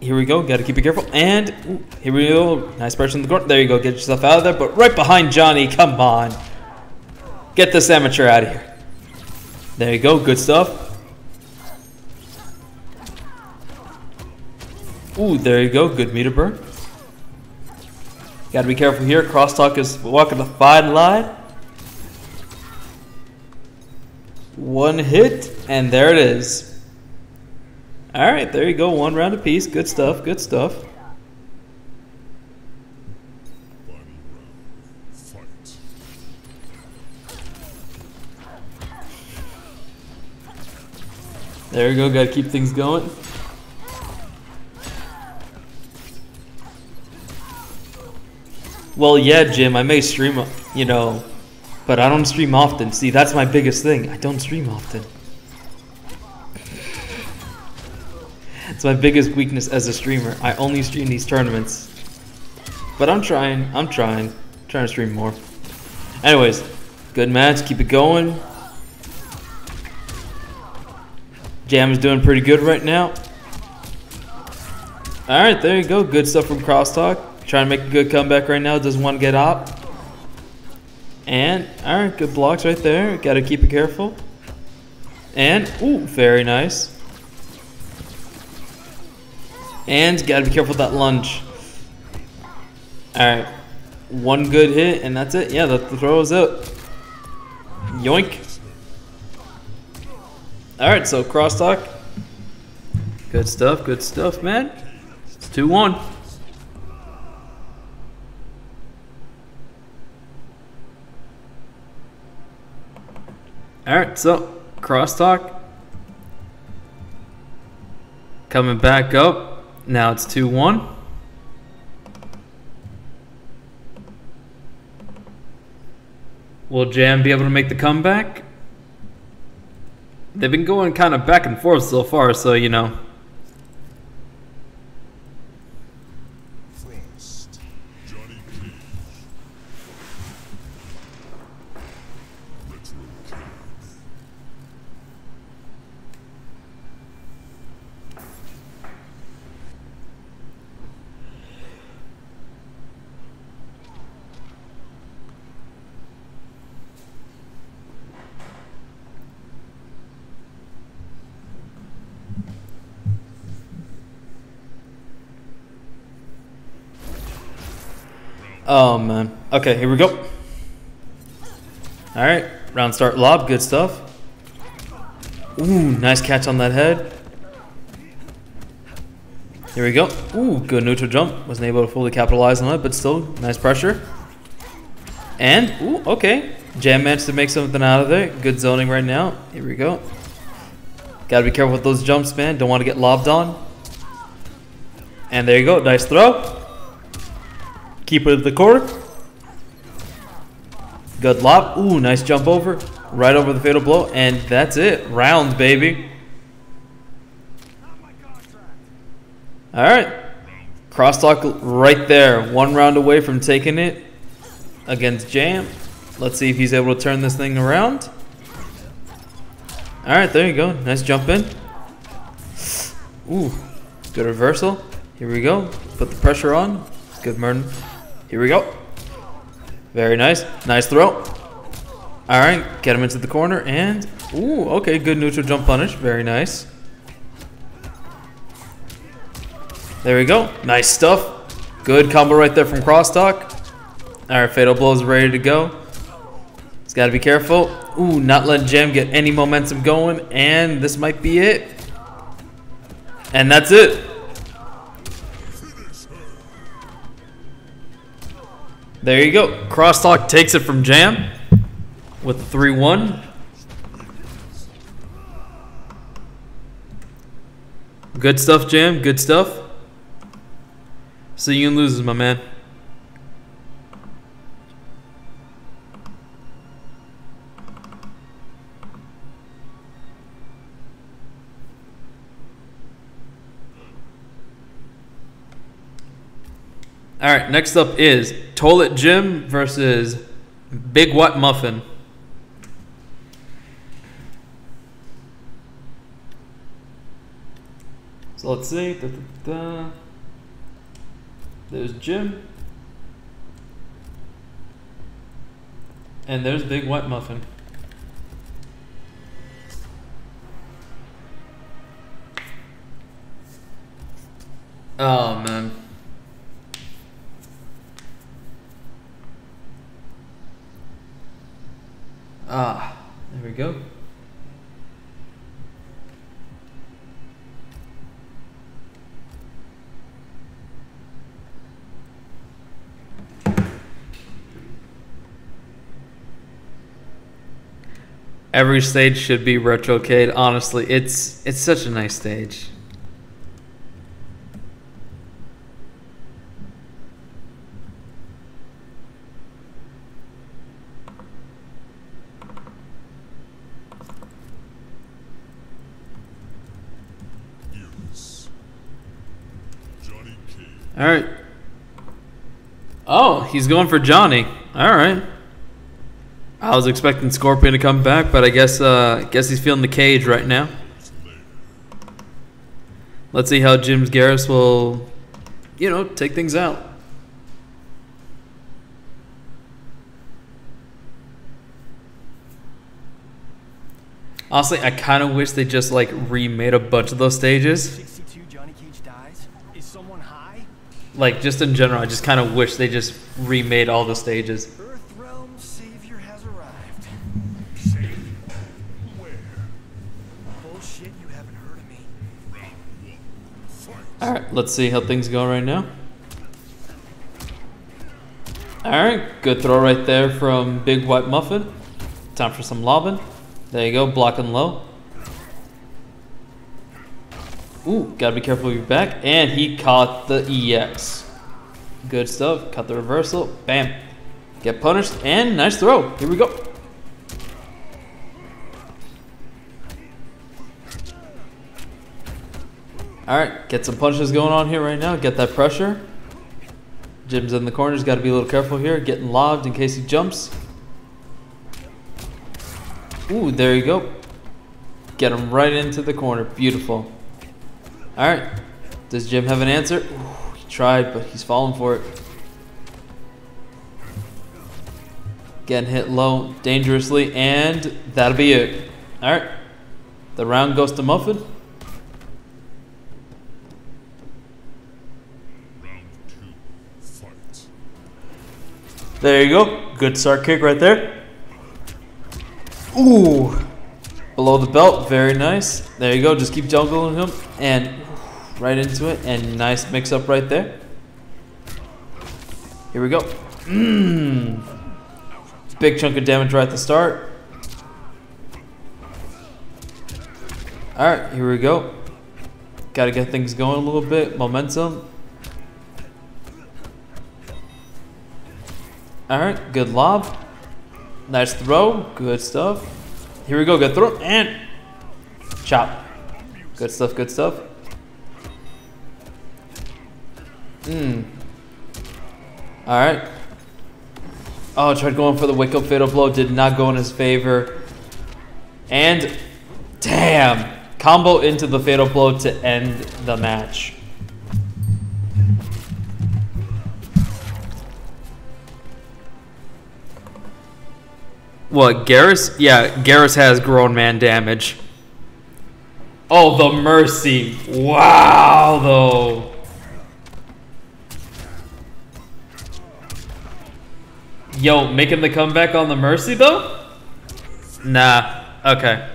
Here we go. Gotta keep it careful, and... ooh, here we go. Nice pressure in the corner. There you go. Get yourself out of there, but right behind Johnny. Come on. Get this amateur out of here. There you go, good stuff. Ooh, there you go, good meter burn. Gotta be careful here, Crosstalk is walking the fine line. One hit, and there it is. Alright, there you go, one round apiece, good stuff. There we go, gotta keep things going. Well, yeah, Jim, I may stream, you know, but I don't stream often. See, that's my biggest thing. I don't stream often. It's my biggest weakness as a streamer. I only stream these tournaments. But I'm trying to stream more. Anyways, good match, keep it going. Jam is doing pretty good right now. Alright, there you go. Good stuff from Crosstalk. Trying to make a good comeback right now. Doesn't want to get up. And, alright, good blocks right there. Gotta keep it careful. And, ooh, very nice. And, gotta be careful with that lunge. Alright. One good hit, and that's it. Yeah, the throw is up. Yoink. Alright, so Crosstalk. Good stuff, man. It's 2-1. Alright, so Crosstalk coming back up. Now it's 2-1. Will Jam be able to make the comeback? They've been going kind of back and forth so far, so you know. Frost, Johnny Retro King. Oh man. Okay, here we go. Alright, round start lob, good stuff. Ooh, nice catch on that head. Here we go. Ooh, good neutral jump. Wasn't able to fully capitalize on it, but still, nice pressure. And, ooh, okay. Jam managed to make something out of there. Good zoning right now. Here we go. Gotta be careful with those jumps, man. Don't want to get lobbed on. And there you go, nice throw. Keep it at the corner. Good lob. Ooh, nice jump over. Right over the fatal blow. And that's it. Round, baby. Alright. Crosstalk right there. One round away from taking it against Jam. Let's see if he's able to turn this thing around. Alright, there you go. Nice jump in. Ooh, good reversal. Here we go. Put the pressure on. Good Merton. Here we go. Very nice. Nice throw. Alright, get him into the corner and... Ooh, okay, good neutral jump punish. Very nice. There we go. Nice stuff. Good combo right there from Crosstalk. Alright, fatal blow is ready to go. He's got to be careful. Ooh, not letting Jam get any momentum going. And this might be it. And that's it. There you go. Crosstalk takes it from Jam with a 3-1. Good stuff, Jam. Good stuff. See you in losers, my man. All right, next up is Toilet Jim versus Big White Muffin. So let's see. There's Jim. And there's Big White Muffin. Oh, man. Ah, there we go. Every stage should be retrocade. Honestly, it's such a nice stage. All right. Oh, he's going for Johnny. All right. I was expecting Scorpion to come back, but I guess he's feeling the cage right now. Let's see how Jim's Geras will, you know, take things out. Honestly, I kind of wish they just like remade a bunch of those stages. Like, just in general, I just kind of wish they just remade all the stages. Earthrealm Savior has arrived. Savior? Where? Bullshit, you haven't heard of me. Alright, let's see how things go right now. Alright, good throw right there from Big White Muffin. Time for some lobbing. There you go, blocking low. Ooh, gotta be careful with your back. And he caught the EX. Good stuff. Caught the reversal. Bam. Get punished. And nice throw. Here we go. Alright, get some punches going on here right now. Get that pressure. Jim's in the corner. He's got to be a little careful here. Getting lobbed in case he jumps. Ooh, there you go. Get him right into the corner. Beautiful. Alright. Does Jim have an answer? Ooh, he tried, but he's falling for it. Getting hit low, dangerously, and that'll be it. Alright. The round goes to Muffin. There you go. Good start kick right there. Ooh. Below the belt. Very nice. There you go. Just keep juggling him. And right into it. And nice mix up right there. Here we go. Big chunk of damage right at the start. Alright. Here we go. Got to get things going a little bit. Momentum. Alright, good lob. Nice throw. Good stuff. Here we go. Good throw. And chop. Good stuff. Good stuff. Alright. Oh, tried going for the wake up fatal blow. Did not go in his favor. And damn. Combo into the fatal blow to end the match. What, Geras? Yeah, Geras has grown man damage. Oh, the mercy. Wow, though. Yo, making the comeback on the mercy, though? Nah, okay.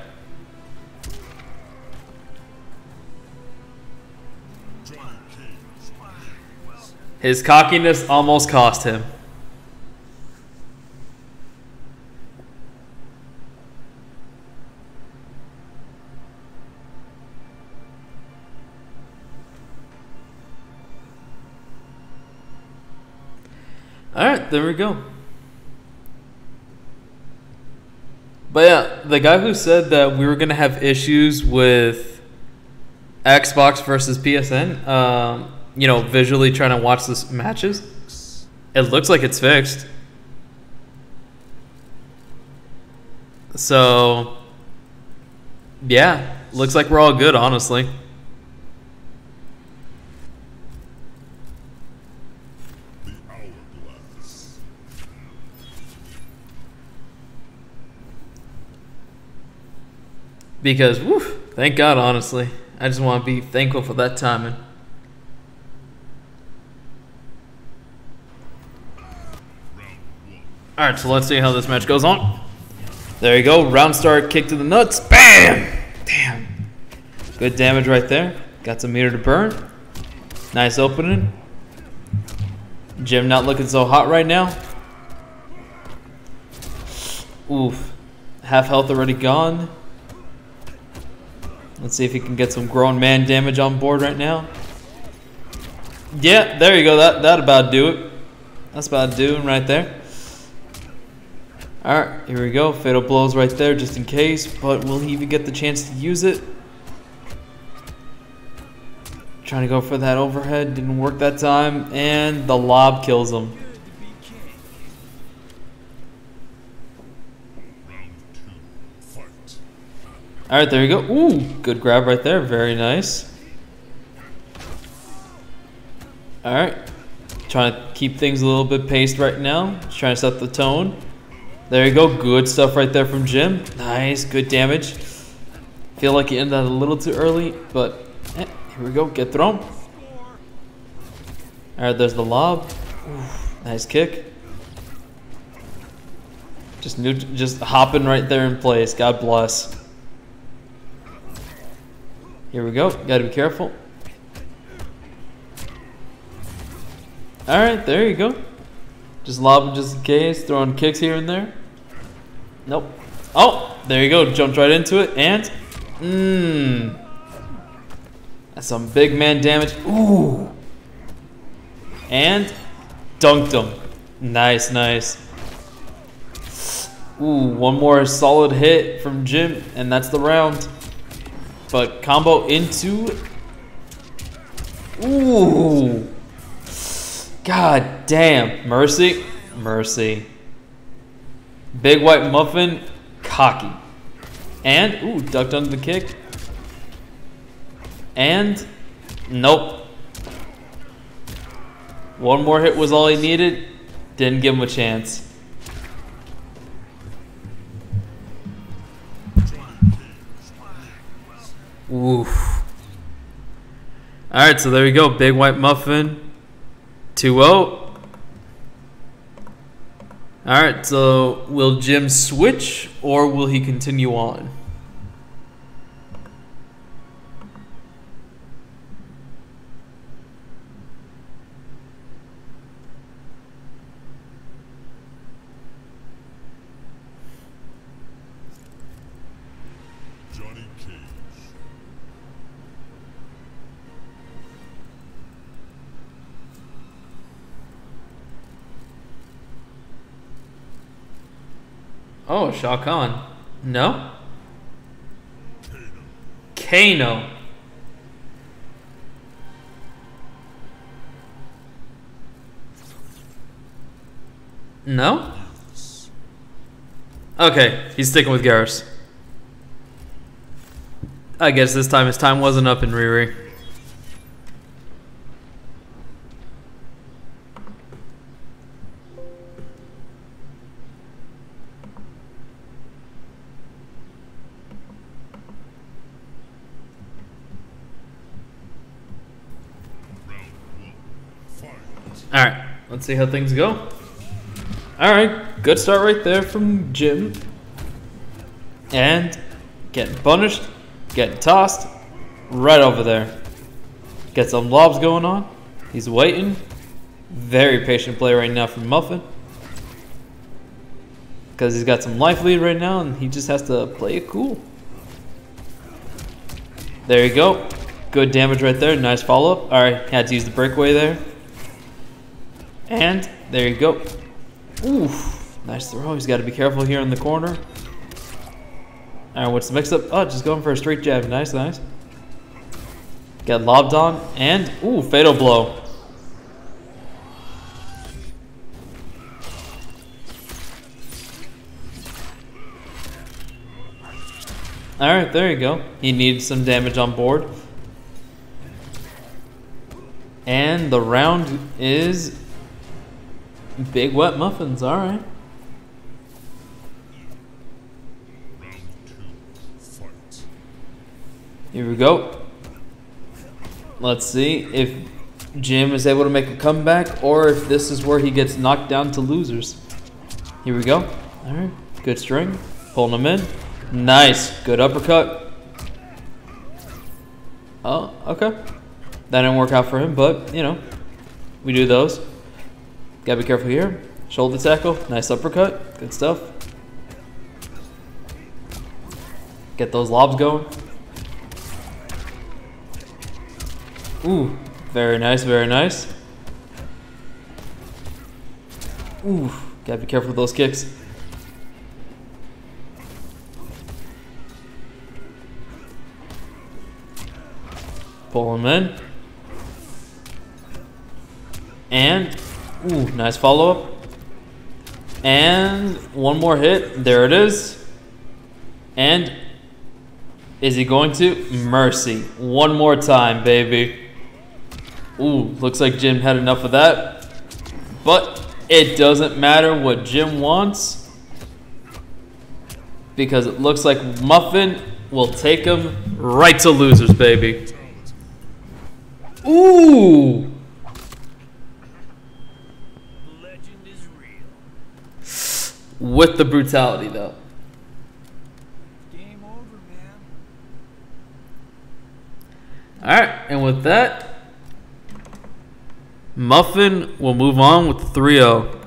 His cockiness almost cost him. Alright, there we go. But yeah, the guy who said that we were going to have issues with Xbox versus PSN, you know, visually trying to watch this matches, it looks like it's fixed. So, yeah, looks like we're all good, honestly. Because, whew, thank God, honestly. I just want to be thankful for that timing. Alright, so let's see how this match goes on. There you go. Round start, kick to the nuts. Bam! Damn. Good damage right there. Got some meter to burn. Nice opening. Jim not looking so hot right now. Oof. Half health already gone. Let's see if he can get some grown man damage on board right now. Yeah, there you go. That about do it. That's about doing right there. Alright, here we go. Fatal blows right there just in case. But will he even get the chance to use it? Trying to go for that overhead. Didn't work that time. And the lob kills him. All right, there you go. Ooh, good grab right there. Very nice. All right. Trying to keep things a little bit paced right now. Just trying to set the tone. There you go. Good stuff right there from Jim. Nice, good damage. Feel like he ended that a little too early, but here we go. Get thrown. All right, there's the lob. Ooh, nice kick. Just hopping right there in place. God bless. Here we go. Gotta be careful. Alright, there you go. Just lobbing just in case. Throwing kicks here and there. Nope. Oh, there you go. Jumped right into it. And. That's some big man damage. Ooh. And. Dunked him. Nice, nice. Ooh, one more solid hit from Jim. And that's the round. But combo into Ooh. God damn. Mercy. Mercy. Big White Muffin. Cocky. And, ooh, ducked under the kick. And, nope. One more hit was all he needed. Didn't give him a chance. Oof. Alright, so there we go. Big White Muffin. 2-0. Alright, so will Jim switch or will he continue on? Oh, Shao Kahn. No? Kano. No? Okay, he's sticking with Geras. I guess this time his time wasn't up in Riri. Alright, let's see how things go. Alright, good start right there from Jim. And getting punished, getting tossed, right over there. Got some lobs going on. He's waiting. Very patient play right now from Muffin. Because he's got some life lead right now and he just has to play it cool. There you go. Good damage right there, nice follow up. Alright, had to use the breakaway there. And there you go. Oof. Nice throw. He's got to be careful here in the corner. Alright, what's the mix up? Oh, just going for a straight jab. Nice, nice. Got lobbed on. And, ooh, fatal blow. Alright, there you go. He needed some damage on board. And the round is... Big Wet Muffins, alright. Here we go. Let's see if Jim is able to make a comeback or if this is where he gets knocked down to losers. Here we go. Alright, good string. Pulling him in. Nice, good uppercut. Oh, okay. That didn't work out for him, but, you know, we do those. Gotta be careful here. Shoulder tackle. Nice uppercut. Good stuff. Get those lobs going. Ooh. Very nice. Very nice. Ooh. Gotta be careful with those kicks. Pull him in. And... Ooh, nice follow-up. And one more hit. There it is. And is he going to? Mercy. One more time, baby. Ooh, looks like Jim had enough of that. But it doesn't matter what Jim wants. Because it looks like Muffin will take him right to losers, baby. Ooh! With the brutality, though. Game over, man. Alright, and with that, Muffin will move on with the 3-0.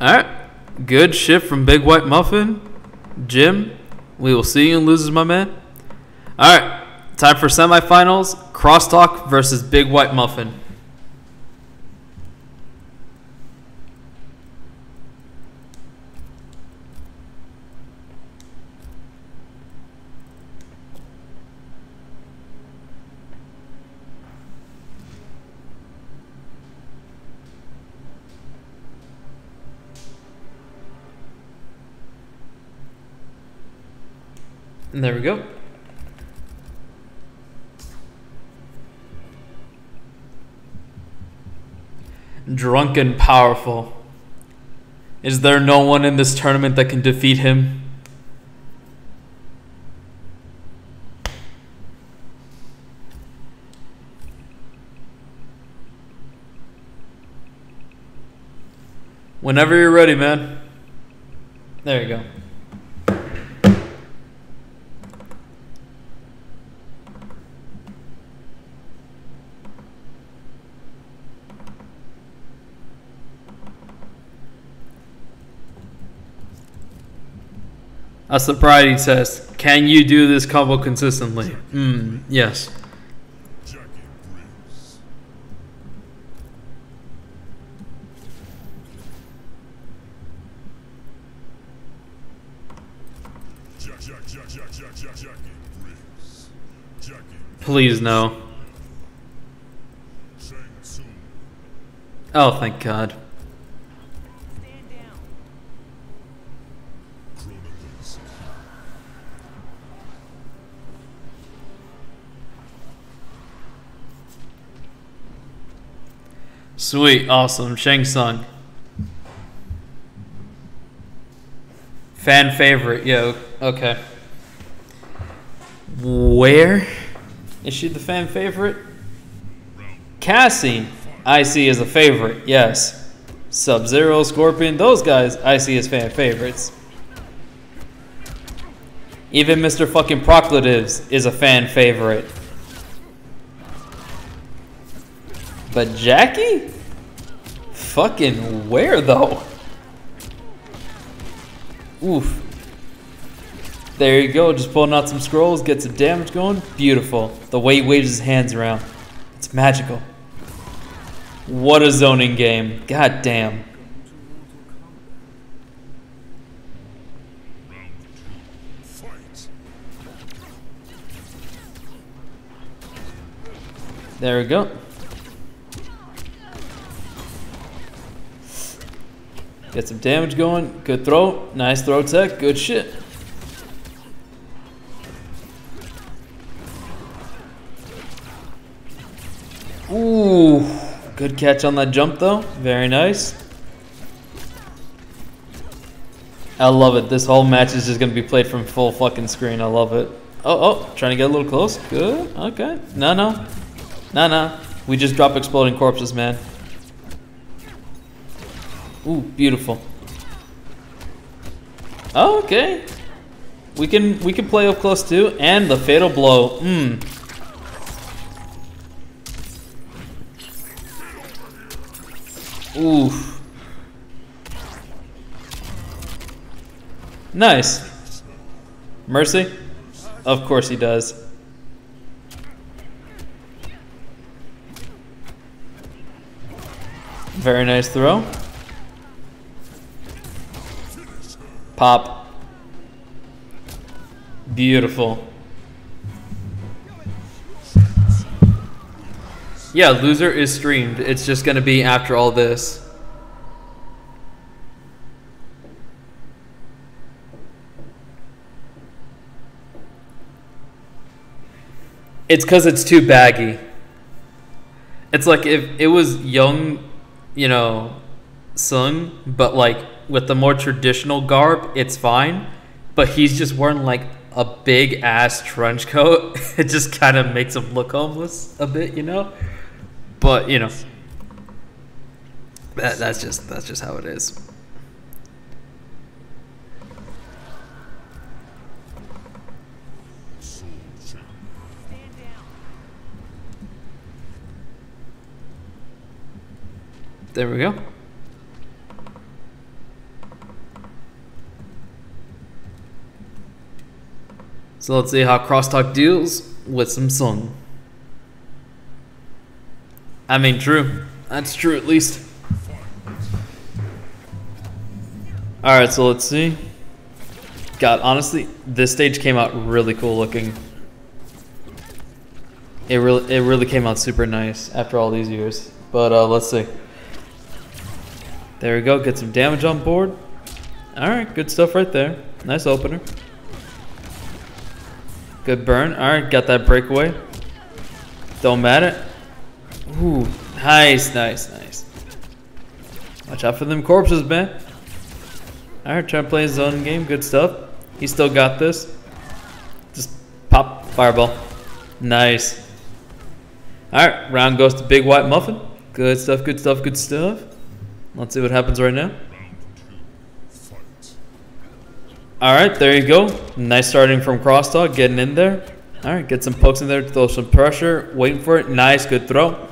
Alright, good shift from Big White Muffin. Jim, we will see you in losers, my man. Alright. Time for semifinals, Crosstalk versus Big White Muffin. And there we go. Drunk and powerful. Is there no one in this tournament that can defeat him? Whenever you're ready, man. There you go. A sobriety test. Can you do this combo consistently? Yes. Please, no. Oh, thank God. Sweet, awesome. Shang Tsung. Fan favorite, yo. Okay. Where? Is she the fan favorite? Cassie, I see as a favorite, yes. Sub-Zero, Scorpion, those guys I see as fan favorites. Even Mr. fucking Proclatives is a fan favorite. But Jacqui? Fucking where though? Oof. There you go, just pulling out some scrolls, get some damage going. Beautiful. The way he waves his hands around. It's magical. What a zoning game. God damn. There we go. Get some damage going. Good throw. Nice throw tech. Good shit. Ooh, good catch on that jump though. Very nice. I love it. This whole match is just going to be played from full fucking screen. I love it. Oh, trying to get a little close. Good. Okay. No. We just drop exploding corpses, man. Ooh, beautiful. Oh, okay. We can play up close too. And the fatal blow. Oof. Nice. Mercy? Of course he does. Very nice throw. Pop. Beautiful. Yeah, loser is streamed. It's just gonna be after all this. It's cause it's too baggy. It's like if it was Young, you know, Sung, but like with the more traditional garb, it's fine. But he's just wearing like a big ass trench coat. It just kind of makes him look homeless a bit, you know? But you know, that's just how it is. There we go. So let's see how Crosstalk deals with some Sung. I mean, true. That's true, at least. Alright, so let's see. God, honestly, this stage came out really cool looking. It really came out super nice after all these years. But, let's see. There we go, get some damage on board. Alright, good stuff right there. Nice opener. Good burn. Alright, got that breakaway. Don't matter. Ooh, nice, nice, nice. Watch out for them corpses, man. Alright, trying to play a zone game. Good stuff. He still got this. Just pop fireball. Nice. Alright, round goes to Big White Muffin. Good stuff, good stuff, good stuff. Let's see what happens right now. Alright, there you go. Nice starting from Crosstalk, getting in there. Alright, get some pokes in there, throw some pressure, waiting for it. Nice, good throw.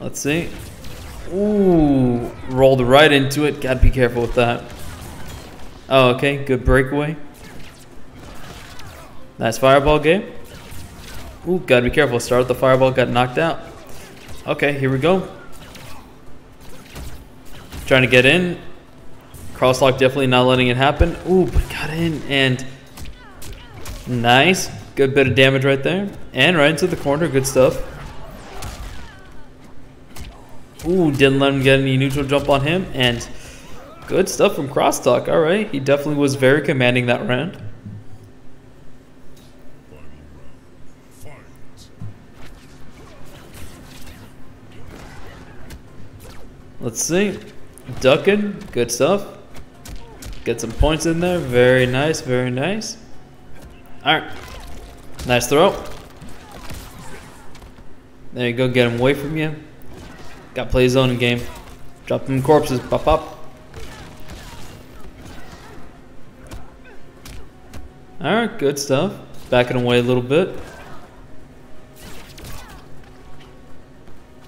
Let's see. Ooh, rolled right into it. Gotta be careful with that. Oh, okay, good breakaway. Nice fireball game. Ooh, gotta be careful. Start with the fireball, got knocked out. Okay, here we go. Trying to get in. Crosslock definitely not letting it happen. Ooh, but got in and nice. Good bit of damage right there. And right into the corner. Good stuff. Ooh, didn't let him get any neutral jump on him. And good stuff from Crosstalk. Alright, he definitely was very commanding that round. Let's see. Ducking. Good stuff. Get some points in there. Very nice, very nice. Alright. Nice throw. There you go. Get him away from you. Got to play his own game. Drop them corpses. Pop, pop. Alright, good stuff. Backing away a little bit.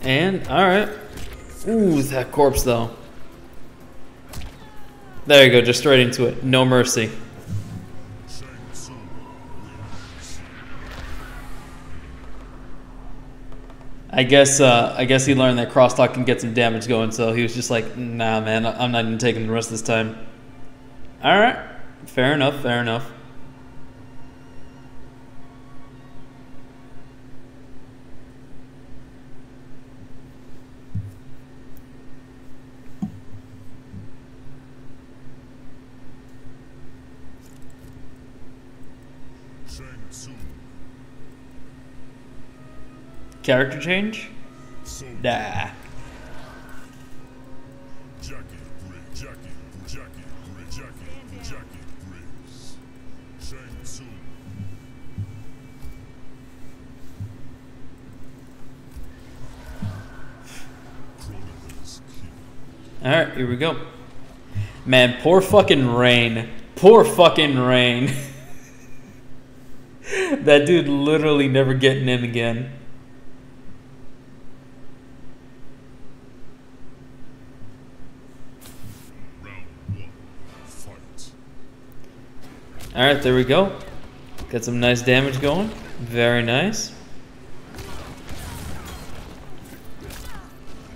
And, alright. Ooh, that corpse though. There you go, just straight into it. No mercy. I guess he learned that Crosstalk can get some damage going, so he was just like, nah, man, I'm not even taking the rest this time. All right, fair enough, fair enough. Character change? Nah. Alright, here we go. Man, poor fucking Rain. Poor fucking Rain. That dude literally never getting in again. Alright, there we go. Got some nice damage going. Very nice.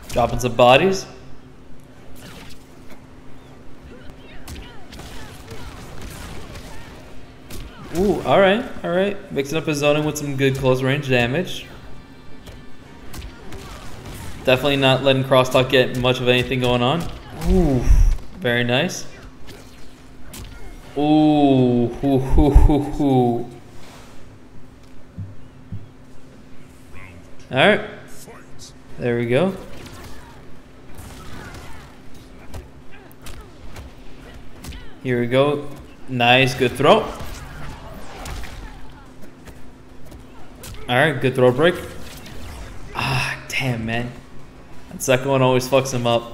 Dropping some bodies. Ooh, alright, alright. Mixing up his zoning with some good close range damage. Definitely not letting Crosstalk get much of anything going on. Ooh, very nice. Ooh, hoo, hoo, hoo, hoo. Alright. There we go. Here we go. Nice, good throw. Alright, good throw break. Ah, damn, man. That second one always fucks him up.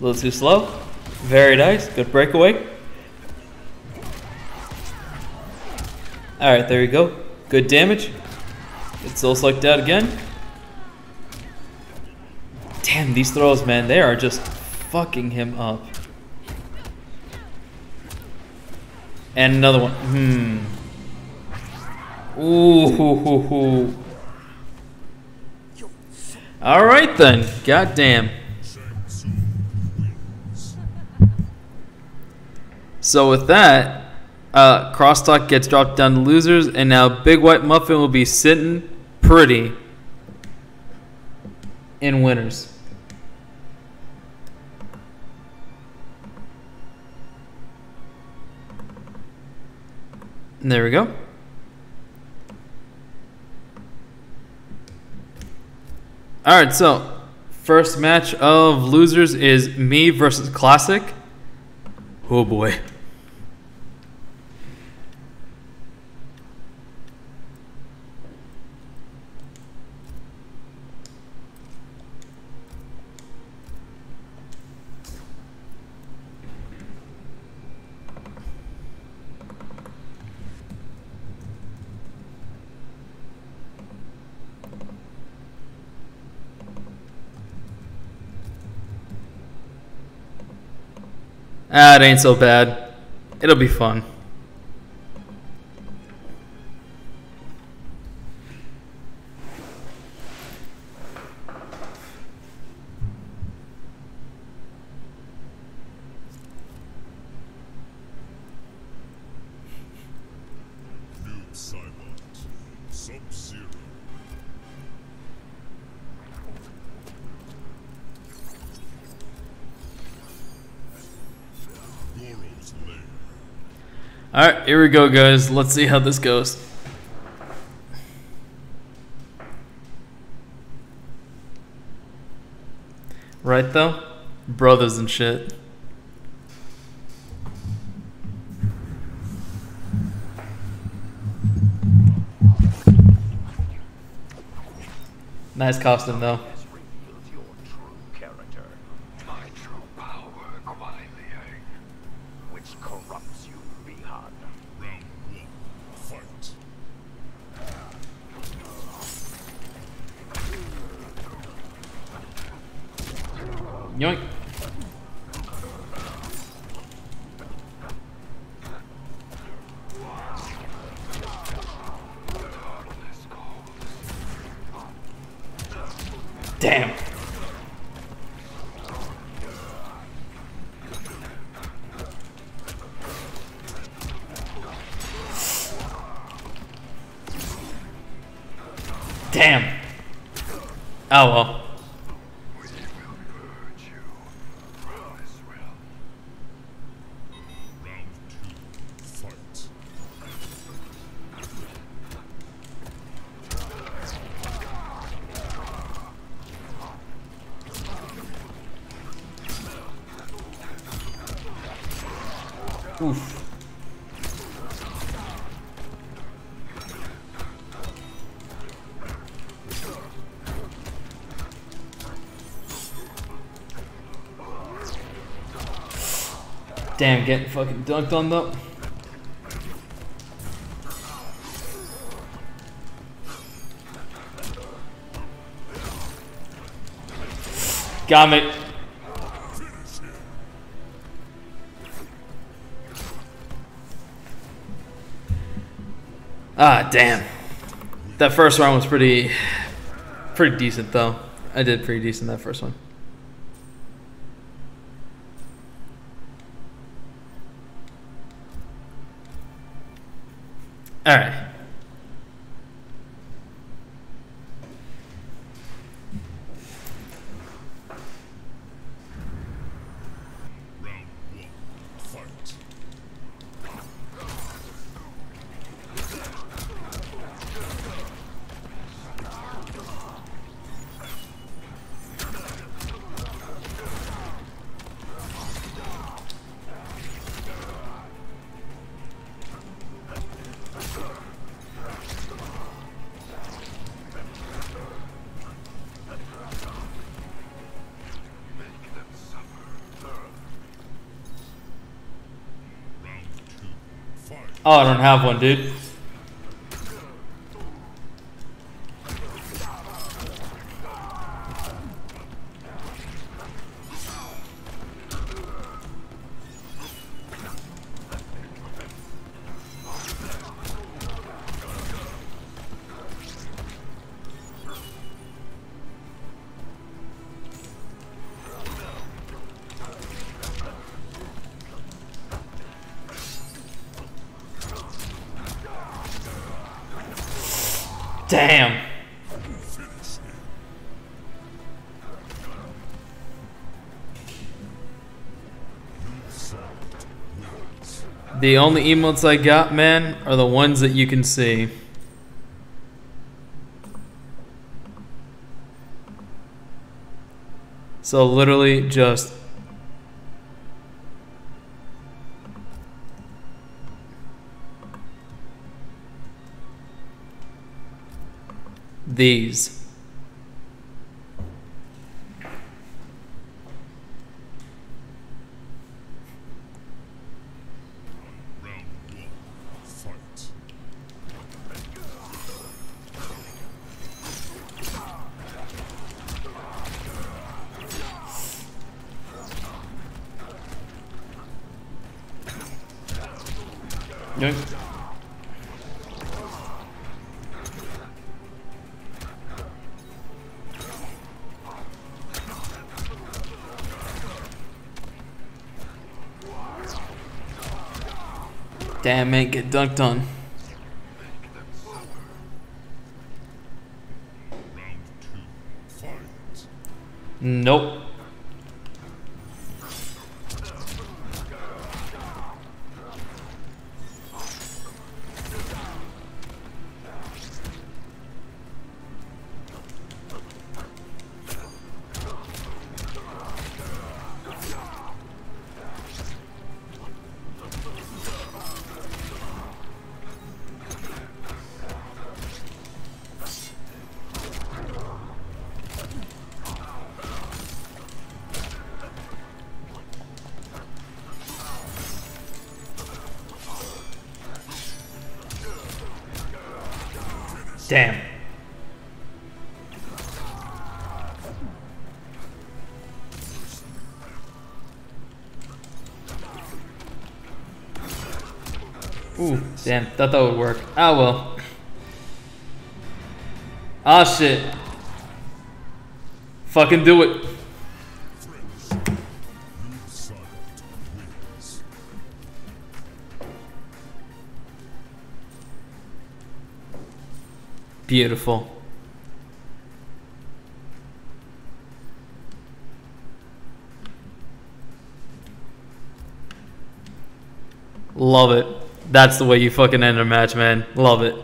A little too slow. Very nice, good breakaway. Alright, there you go. Good damage. It's still sucked out again. Damn, these throws, man, they are just fucking him up. And another one. Ooh. Alright then, goddamn. So with that, Crosstalk gets dropped down to losers, and now Big White Muffin will be sitting pretty in winners. There we go. Alright, so first match of losers is me versus Classic. Oh boy. Ah, it ain't so bad. It'll be fun. Build silent. Sub-Zero. Alright, here we go, guys. Let's see how this goes. Right, though? Brothers and shit. Nice costume, though. Yoink. Damn. Damn. Oh well. Oof. Damn, getting fucking dunked on though. Got me. Ah, damn. That first round was pretty decent, though. I did pretty decent that first one. All right. Oh, I don't have one, dude. Damn. The only emotes I got, man, are the ones that you can see. So literally just... these. Yep. Damn, man, get dunked on. Nope. Damn. Ooh, damn. Thought that would work. Ah, well. Ah, shit. Fucking do it. Beautiful. Love it. That's the way you fucking end a match, man. Love it.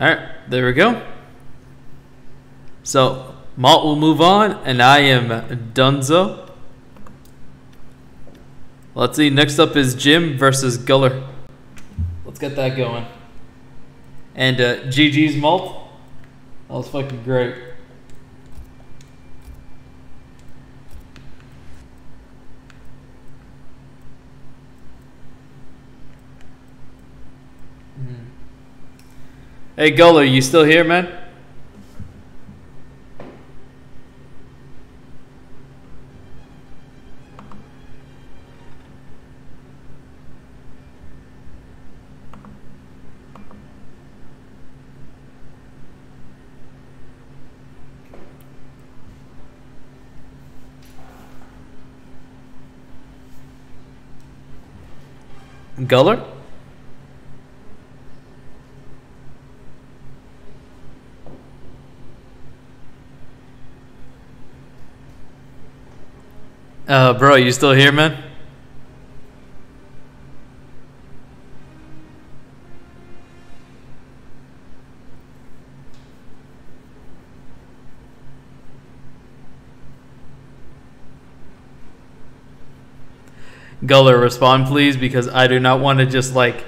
Alright, there we go. So, Malt will move on, and I am donezo. Let's see, next up is Jim versus Guller. Let's get that going. And GG's Malt. That was fucking great. Hey Guller, you still here, man? Guller? Bro, you still here, man? Guller, respond please, because I do not want to just like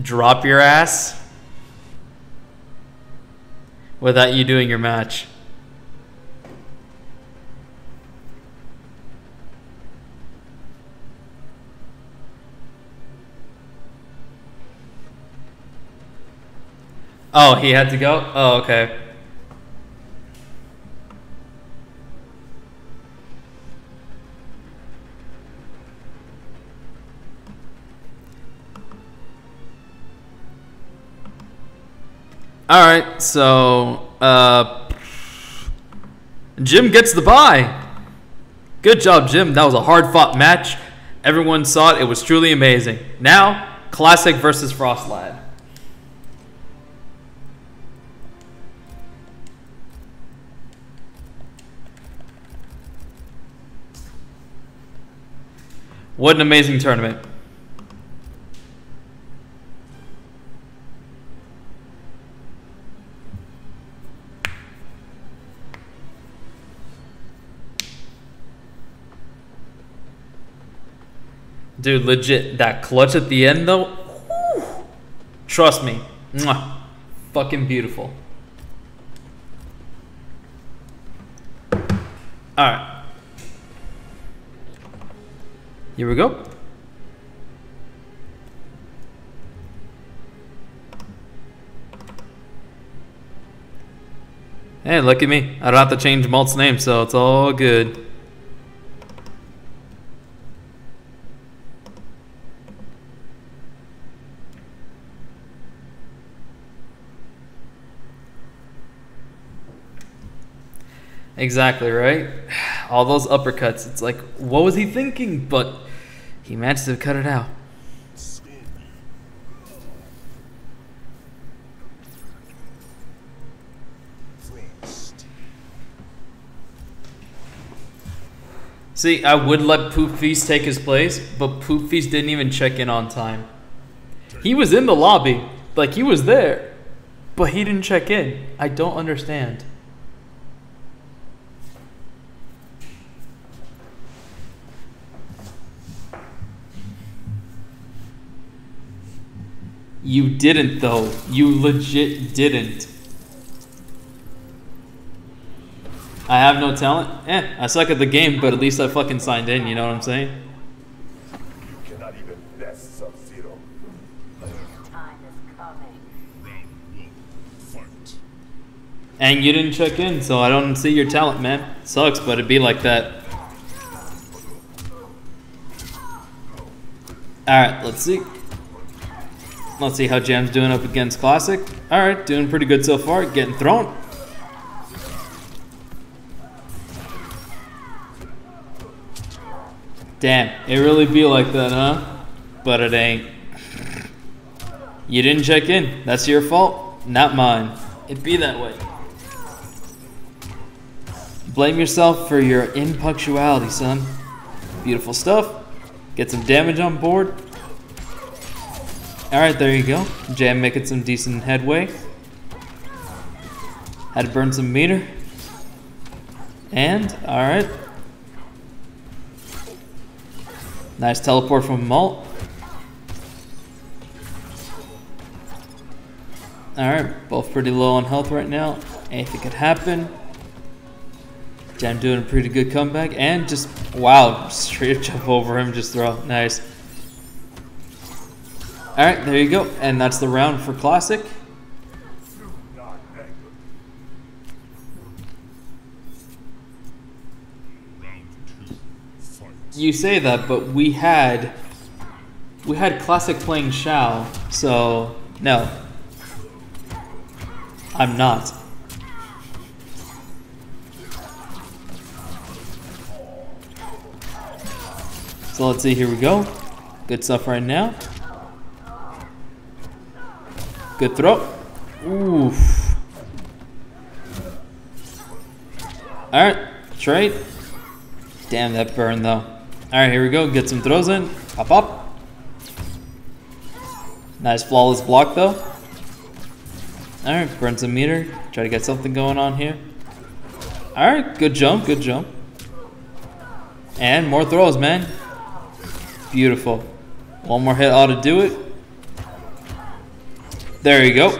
drop your ass without you doing your match. Oh, he had to go? Oh, okay. All right, so Jim gets the bye. Good job, Jim. That was a hard-fought match. Everyone saw it. It was truly amazing. Now, Classic versus Frost Lad. What an amazing tournament. Dude, legit, that clutch at the end though, whew, trust me, mwah, fucking beautiful. Alright. Here we go. Hey, look at me. I don't have to change Malt's name, so it's all good. Exactly, right? All those uppercuts. It's like, what was he thinking? But he managed to cut it out. See, I would let Poop Feast take his place, but Poop Feast didn't even check in on time. He was in the lobby. Like, he was there. But he didn't check in. I don't understand. You didn't though. You legit didn't. I have no talent? Eh, I suck at the game, but at least I fucking signed in, you know what I'm saying? You cannot even bless Sub-Zero. His time is coming. Round 1, fight. And you didn't check in, so I don't see your talent, man. It sucks, but it'd be like that. Alright, let's see. Let's see how Jam's doing up against Classic. Alright, doing pretty good so far. Getting thrown. Damn, it really be like that, huh? But it ain't. You didn't check in. That's your fault, not mine. It be that way. Blame yourself for your impunctuality, son. Beautiful stuff. Get some damage on board. Alright, there you go. Jam making some decent headway. Had to burn some meter. And, alright. Nice teleport from Malt. Alright, both pretty low on health right now. Anything could happen. Jam doing a pretty good comeback. And just, wow, straight jump over him, just throw. Nice. Alright, there you go. And that's the round for Classic. You say that, but we had Classic playing Shao, so no. I'm not. So let's see, here we go. Good stuff right now. Good throw. Oof. Alright, trade. Damn, that burn though. Alright, here we go. Get some throws in. Pop up. Nice flawless block though. Alright, burn some meter. Try to get something going on here. Alright, good jump, good jump. And more throws, man. Beautiful. One more hit ought to do it. There you go.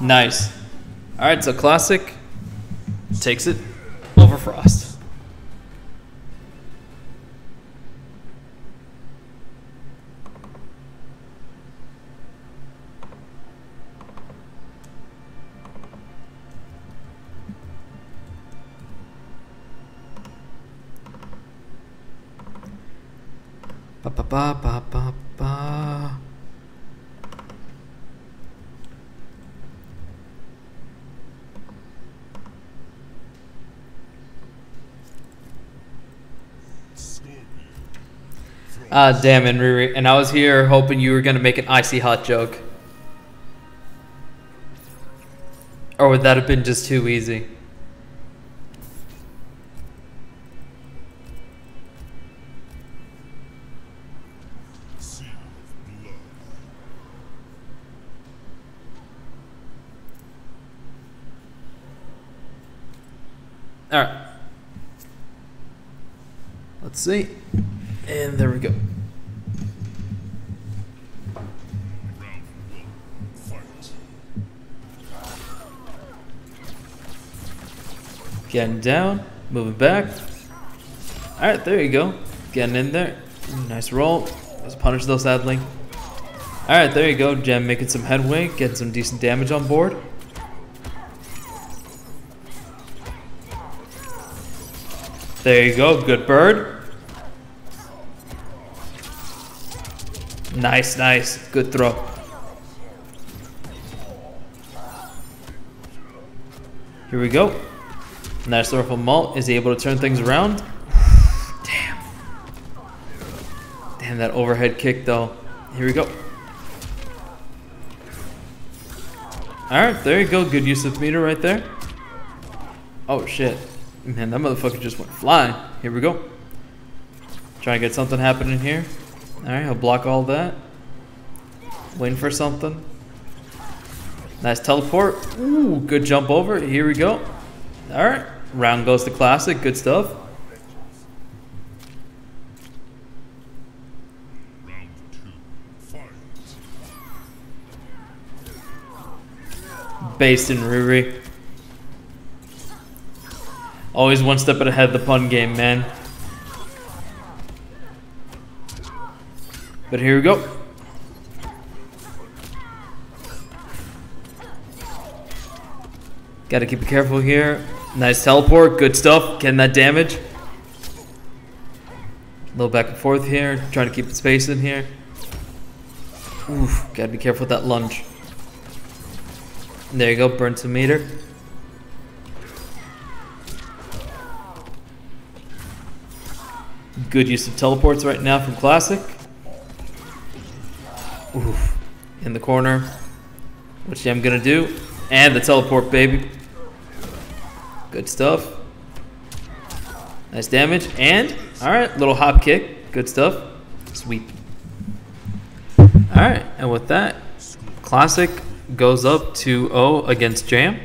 Nice. Alright, so Classic takes it over Frost. Ba ba ba ba ba. Ah, damn, and Riri, and I was here hoping you were gonna make an icy hot joke. Or would that have been just too easy? All right. Let's see. And there we go. Getting down, moving back. All right, there you go. Getting in there. Nice roll. Let's punish those sadly. All right, there you go. Jam making some headway, getting some decent damage on board. There you go, good bird. Nice, nice, good throw. Here we go. Nice throw from Malt. Is he able to turn things around? Damn. Damn, that overhead kick though. Here we go. All right, there you go. Good use of meter right there. Oh shit. Man, that motherfucker just went flying. Here we go. Try and get something happening here. Alright, he'll block all that. Waiting for something. Nice teleport. Ooh, good jump over. Here we go. Alright, round goes to Classic. Good stuff. Based in Riri. Always one step ahead of the pun game, man. But here we go. Gotta keep it careful here. Nice teleport, good stuff. Getting that damage. A little back and forth here. Trying to keep the space in here. Oof, gotta be careful with that lunge. And there you go, burn some meter. Good use of teleports right now from Classic. Oof. In the corner. Which I'm gonna do. And the teleport, baby. Good stuff. Nice damage. And, alright, little hop kick. Good stuff. Sweep. Alright, and with that, Classic goes up 2-0 against Jam.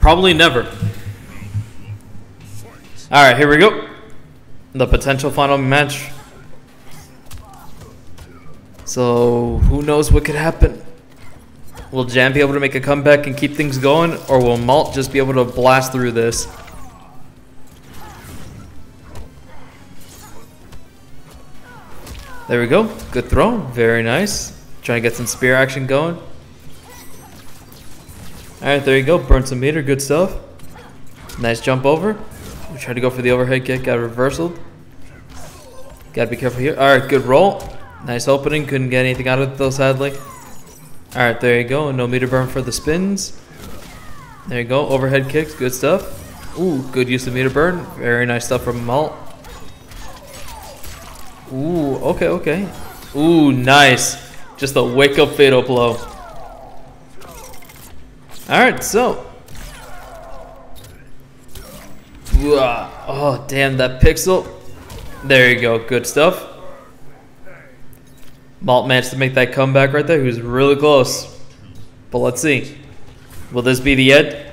Probably never. Alright, here we go. The potential final match. So, who knows what could happen? Will Jam be able to make a comeback and keep things going? Or will Malt just be able to blast through this? There we go. Good throw. Very nice. Trying to get some spear action going. Alright, there you go. Burn some meter. Good stuff. Nice jump over. We tried to go for the overhead kick. Got reversaled. Gotta be careful here. Alright, good roll. Nice opening. Couldn't get anything out of it though, sadly. Alright, there you go. No meter burn for the spins. There you go. Overhead kicks. Good stuff. Ooh, good use of meter burn. Very nice stuff from Malt. Ooh, okay, okay. Ooh, nice. Just a wake up fatal blow. Alright, so. Oh, damn, that pixel. There you go, good stuff. Malt managed to make that comeback right there. He was really close. But let's see. Will this be the end?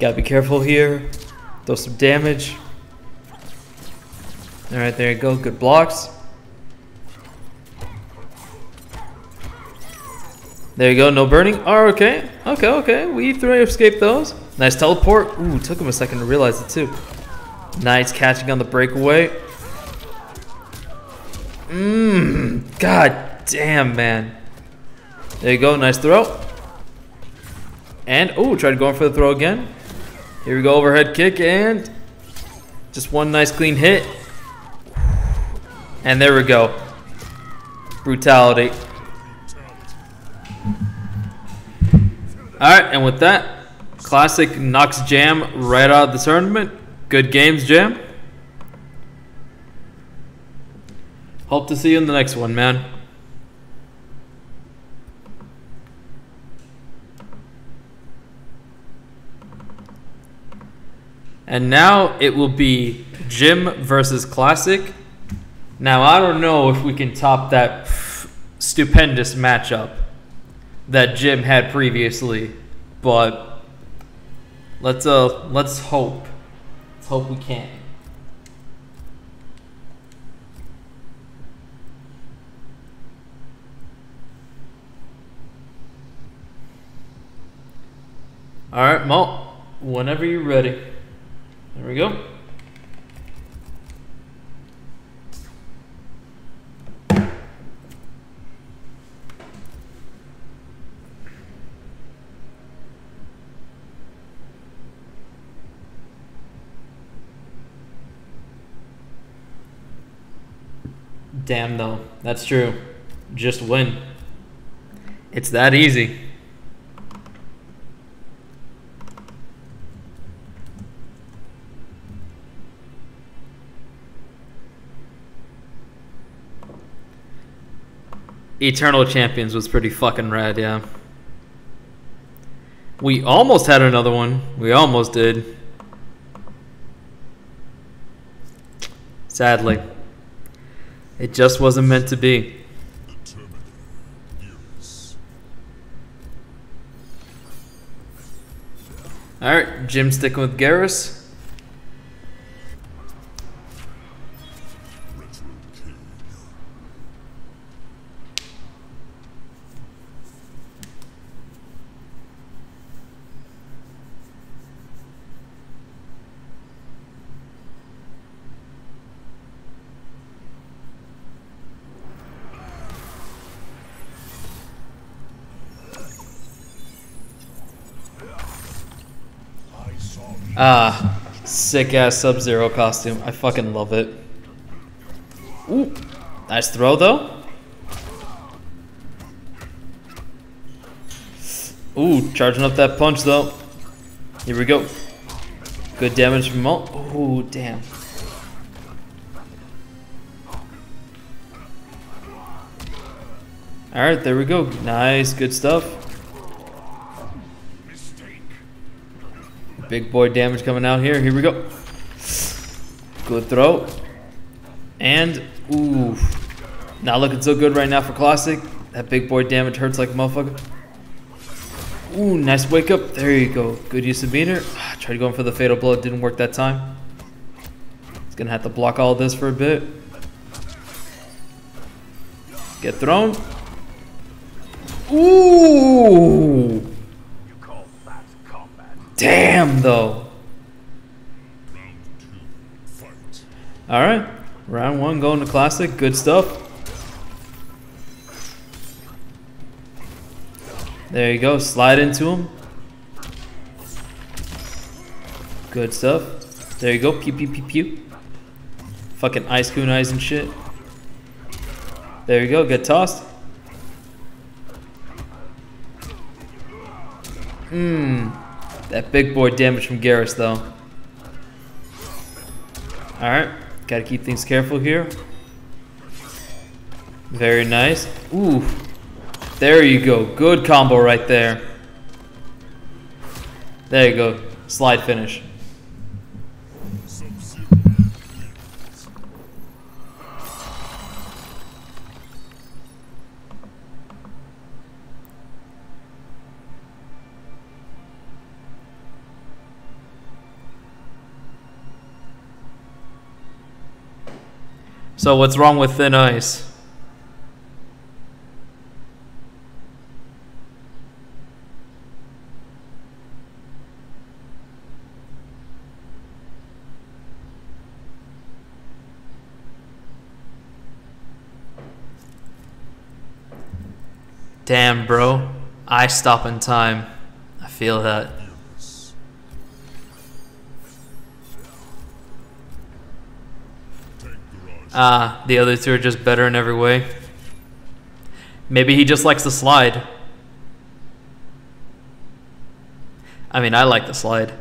Gotta be careful here. Throw some damage. Alright, there you go, good blocks. There you go, no burning. Oh, okay. Okay, okay. We three escaped those. Nice teleport. Ooh, took him a second to realize it, too. Nice catching on the breakaway. Mmm. God damn, man. There you go, nice throw. And, ooh, tried going for the throw again. Here we go, overhead kick, and just one nice clean hit. And there we go. Brutality. Alright, and with that, Classic knocks Jam right out of the tournament. Good games, Jam. Hope to see you in the next one, man. And now it will be Jim versus Classic. Now, I don't know if we can top that stupendous matchup that Jim had previously, but let's hope. Let's hope we can. All right, Mo, whenever you're ready. There we go. Damn, though. That's true. Just win. It's that easy. Eternal Champions was pretty fucking rad, yeah. We almost had another one. We almost did. Sadly. It just wasn't meant to be. Alright, Jim sticking with Geras. Ah, sick-ass Sub-Zero costume. I fucking love it. Ooh, nice throw, though. Ooh, charging up that punch, though. Here we go. Good damage from Mo. Ooh, damn. Alright, there we go. Nice, good stuff. Big boy damage coming out here. Here we go. Good throw. And, ooh. Not looking so good right now for Classic. That big boy damage hurts like a motherfucker. Ooh, nice wake up. There you go. Good use of meter. Tried going for the fatal blow. Didn't work that time. He's going to have to block all this for a bit. Get thrown. Ooh. Damn, though. Alright. Round one going to Classic. Good stuff. There you go. Slide into him. Good stuff. There you go. Pew, pew, pew, pew. Fucking ice coon eyes and shit. There you go. Get tossed. Mmm. That big boy damage from Geras, though. Alright, gotta keep things careful here. Very nice. Ooh, there you go. Good combo right there. There you go. Slide finish. So what's wrong with thin ice? Damn, bro. I stop in time. I feel that. Ah, the other two are just better in every way. Maybe he just likes the slide. I mean, I like the slide.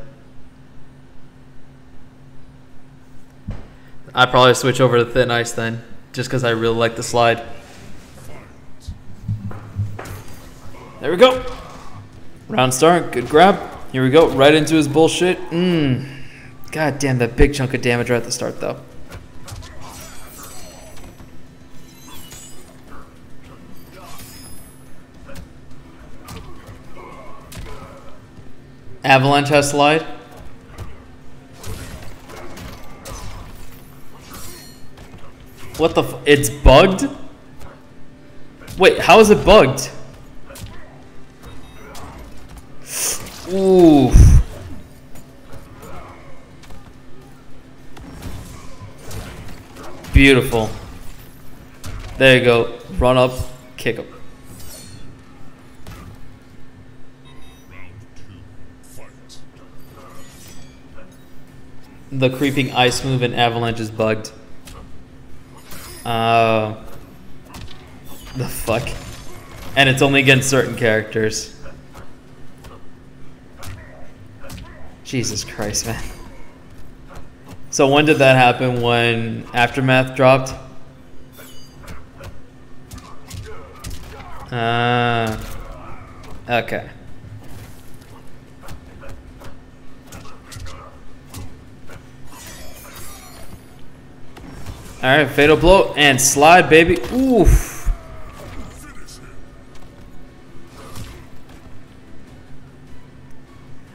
I'd probably switch over to Thin Ice then, just because I really like the slide. There we go. Round start, good grab. Here we go, right into his bullshit. God damn, that big chunk of damage right at the start though. Avalanche has slide. What the f— it's bugged? Wait, how is it bugged? Oof. Beautiful. There you go. Run up, kick up. The creeping ice move and avalanche is bugged. The fuck? And it's only against certain characters. Jesus Christ, man. So when did that happen? When Aftermath dropped? Okay. Alright, fatal blow and slide, baby. Oof.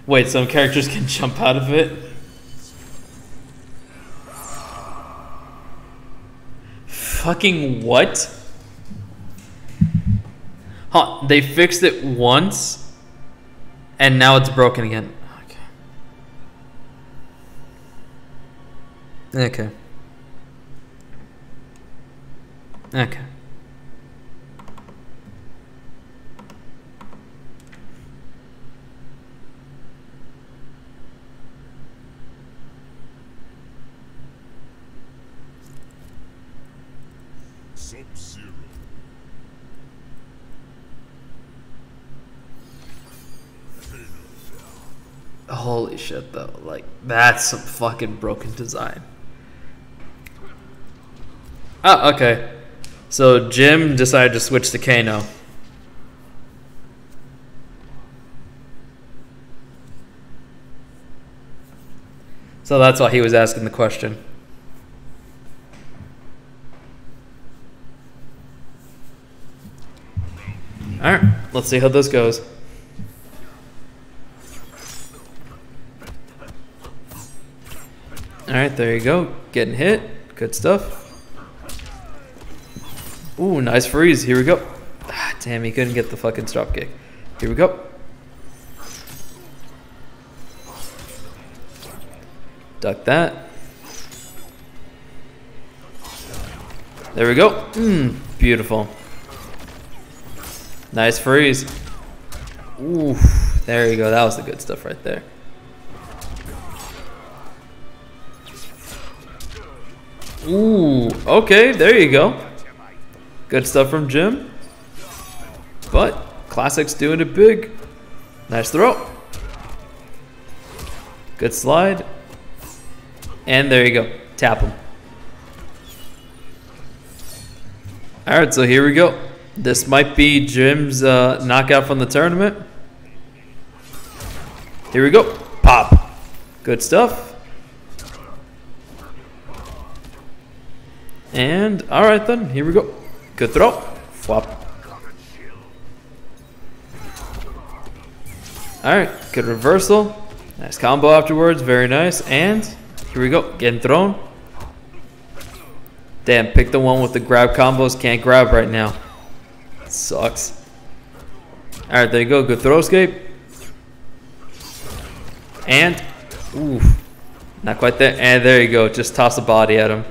Wait, some characters can jump out of it? Fucking what? Huh, they fixed it once and now it's broken again. Okay. Okay. Sub-Zero. Holy shit though, like that's some fucking broken design. Ah, okay. So Jim decided to switch to Kano. So that's why he was asking the question. Alright, let's see how this goes. Alright, there you go. Getting hit. Good stuff. Ooh, nice freeze. Here we go. Ah, damn, he couldn't get the fucking drop kick. Here we go. Duck that. There we go. Beautiful. Nice freeze. Ooh, there you go. That was the good stuff right there. Ooh, okay. There you go. Good stuff from Jim, but Classic's doing it big. Nice throw. Good slide. And there you go. Tap him. All right, so here we go. This might be Jim's knockout from the tournament. Here we go. Pop. Good stuff. And all right then, here we go. Good throw. Flop. Alright, good reversal. Nice combo afterwards. Very nice. And here we go. Getting thrown. Damn, pick the one with the grab combos. Can't grab right now. That sucks. Alright, there you go. Good throw escape. And, ooh, not quite there. And there you go. Just toss the body at him.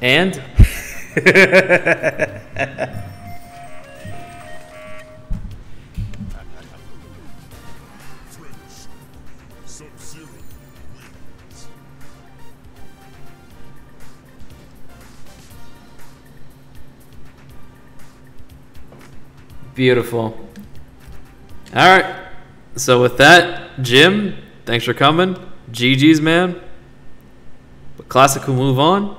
And Beautiful. Alright. So with that, Jim, thanks for coming. GG's, man. But Classic will move on.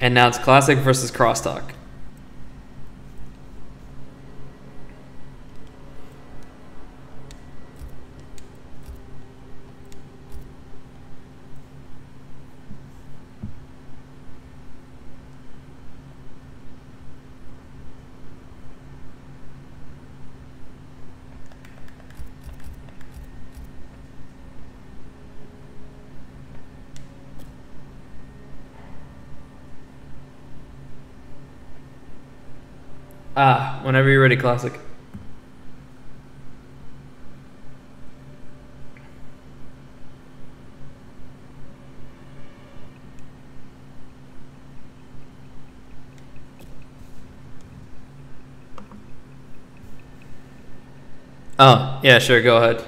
And now it's Classic versus Crosstalk. Ah, whenever you're ready, Classic. Oh, yeah, sure, go ahead.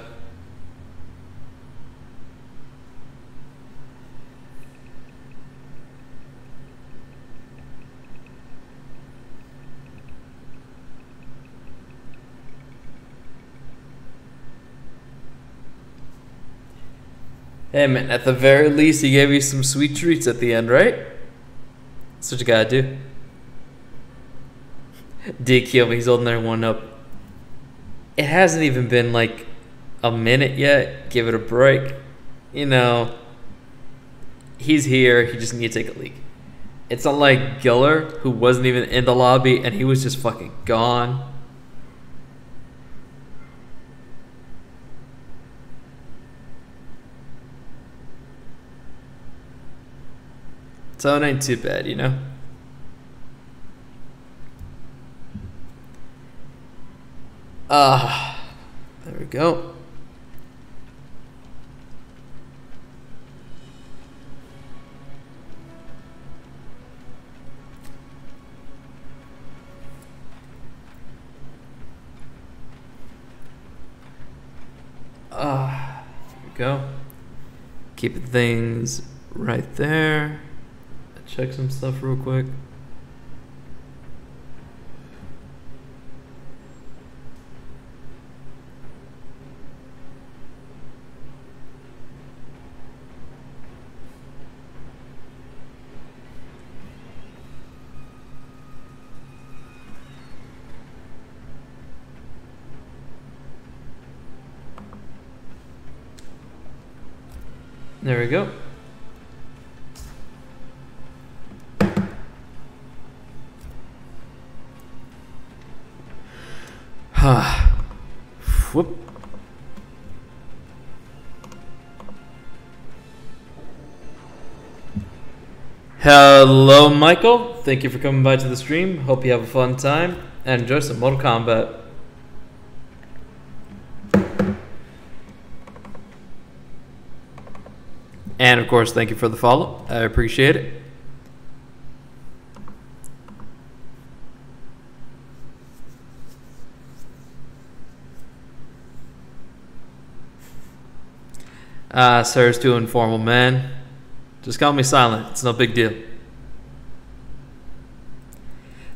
Hey man, at the very least, he gave you some sweet treats at the end, right? That's what you gotta do. Did kill me, he's holding everyone up. It hasn't even been like a minute yet. Give it a break. You know, he's here, he just needs to take a leak. It's not like Guller, who wasn't even in the lobby and he was just fucking gone. So it ain't too bad, you know? There we go. There we go. Keep things right there. Check some stuff real quick. There we go. Whoop. Hello, Michael. Thank you for coming by to the stream. Hope you have a fun time and enjoy some Mortal Kombat. And of course, thank you for the follow. I appreciate it. Sir, it's too informal, man. Just call me Silent. It's no big deal.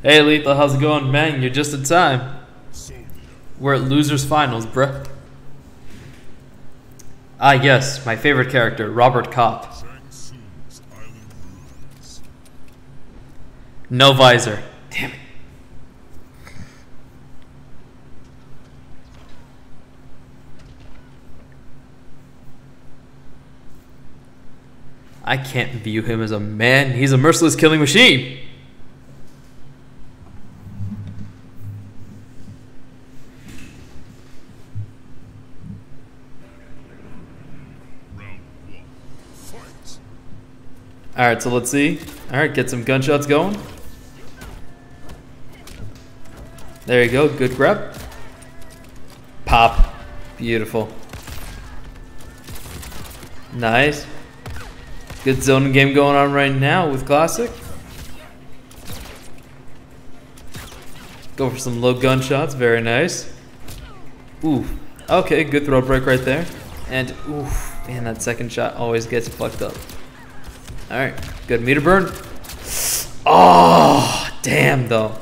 Hey, Lethal, how's it going, man? You're just in time. We're at Losers Finals, bruh. Ah, yes, my favorite character, Robert Copp. No visor. Damn it. I can't view him as a man. He's a merciless killing machine. Alright, so let's see. Alright, get some gunshots going. There you go, good grab. Pop. Beautiful. Nice. Good zoning game going on right now with Classic. Go for some low gunshots, very nice. Ooh, okay, good throw break right there. And ooh, man, that second shot always gets fucked up. All right, good meter burn. Oh, damn though.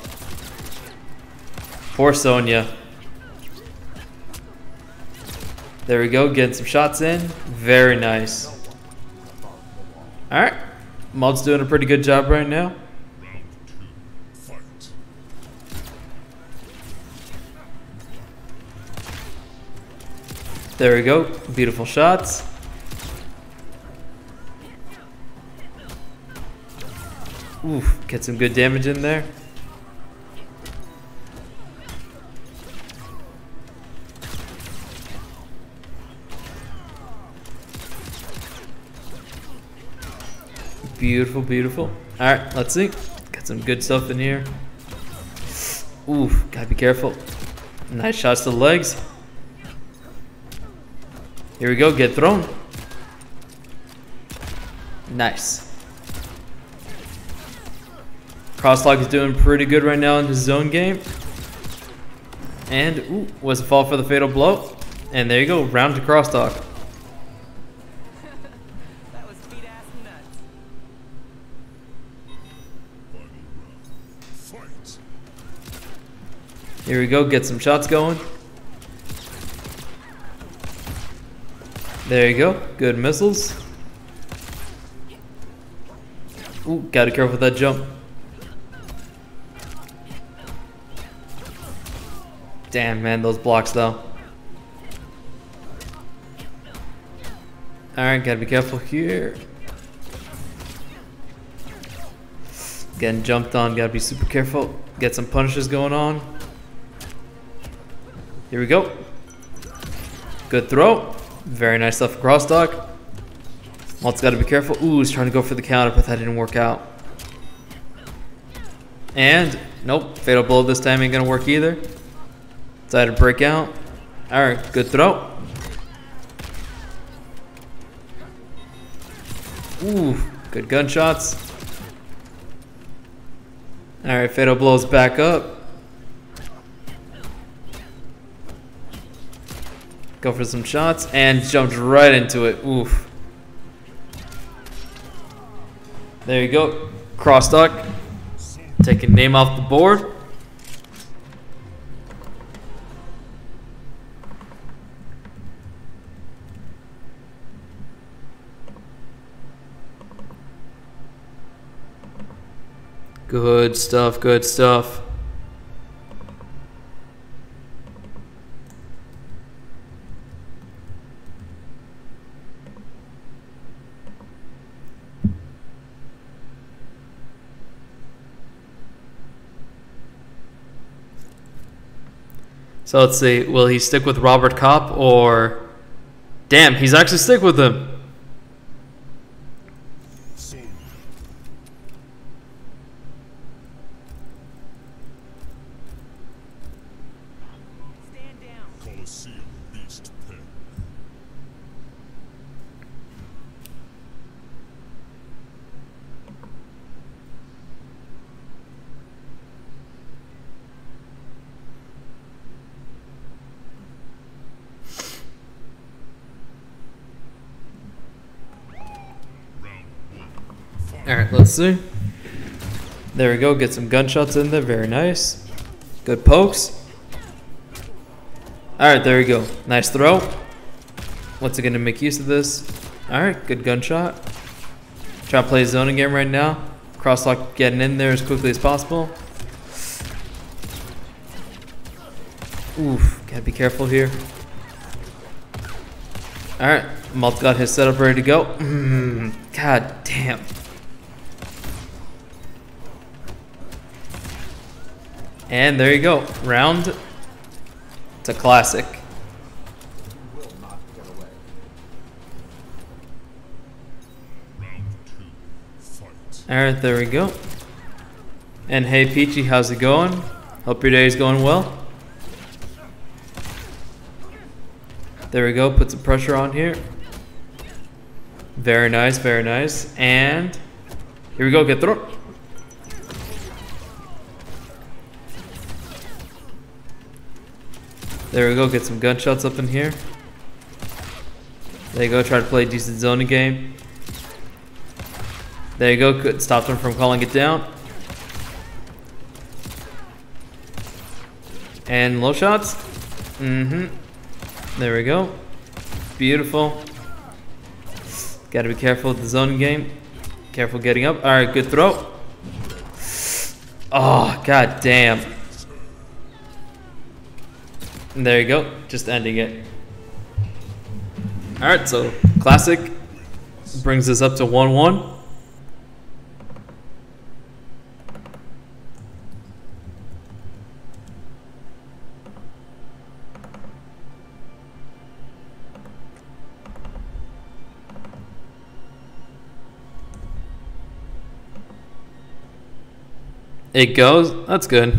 Poor Sonya. There we go, getting some shots in. Very nice. Alright. Mod's doing a pretty good job right now. There we go. Beautiful shots. Oof, get some good damage in there. Beautiful, beautiful. Alright, let's see. Got some good stuff in here. Oof, gotta be careful. Nice shots to the legs. Here we go, get thrown. Nice. Crosstalk is doing pretty good right now in his zone game. And, ooh, was a fall for the fatal blow. And there you go, round to Crosstalk. Here we go, get some shots going. There you go, good missiles. Ooh, gotta be careful with that jump. Damn, man, those blocks though. Alright, gotta be careful here. Getting jumped on, gotta be super careful. Get some punishes going on. Here we go. Good throw. Very nice stuff for Crosstalk. Malt's got to be careful. Ooh, he's trying to go for the counter, but that didn't work out. And, nope, fatal blow this time ain't going to work either. Decided to break out. Alright, good throw. Ooh, good gunshots. Alright, fatal blow's back up. Go for some shots and jumped right into it. Oof. There you go. Crosstalk. Taking name off the board. Good stuff, good stuff. So let's see, will he stick with RoboCop or... Damn, he's actually stick with him. Alright, let's see. There we go, get some gunshots in there. Very nice. Good pokes. Alright, there we go. Nice throw. What's it going to make use of this? Alright, good gunshot. Try to play zoning game right now. Crosstalk getting in there as quickly as possible. Oof, gotta be careful here. Alright, Malt got his setup ready to go. God damn. And there you go, round to Classic. Will not get away. Round two, fight. All right, there we go. And hey Peachy, how's it going? Hope your day is going well. There we go, put some pressure on here. Very nice, very nice. And here we go, get through. There we go, get some gunshots up in here. There you go, try to play a decent zoning game. There you go, stopped him from calling it down. And low shots. There we go. Beautiful. Gotta be careful with the zone game. Careful getting up. Alright, good throw. Oh, god damn. And there you go. Just ending it. Alright, so Classic brings us up to 1-1. It goes. That's good.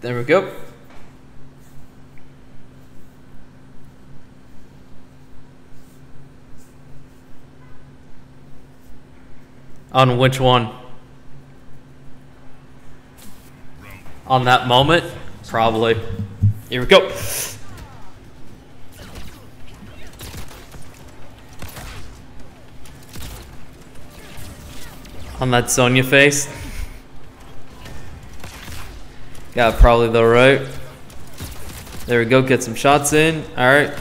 There we go. On which one? On that moment? Probably. Here we go. On that Sonya face. Yeah, probably though, right? There we go, get some shots in. Alright.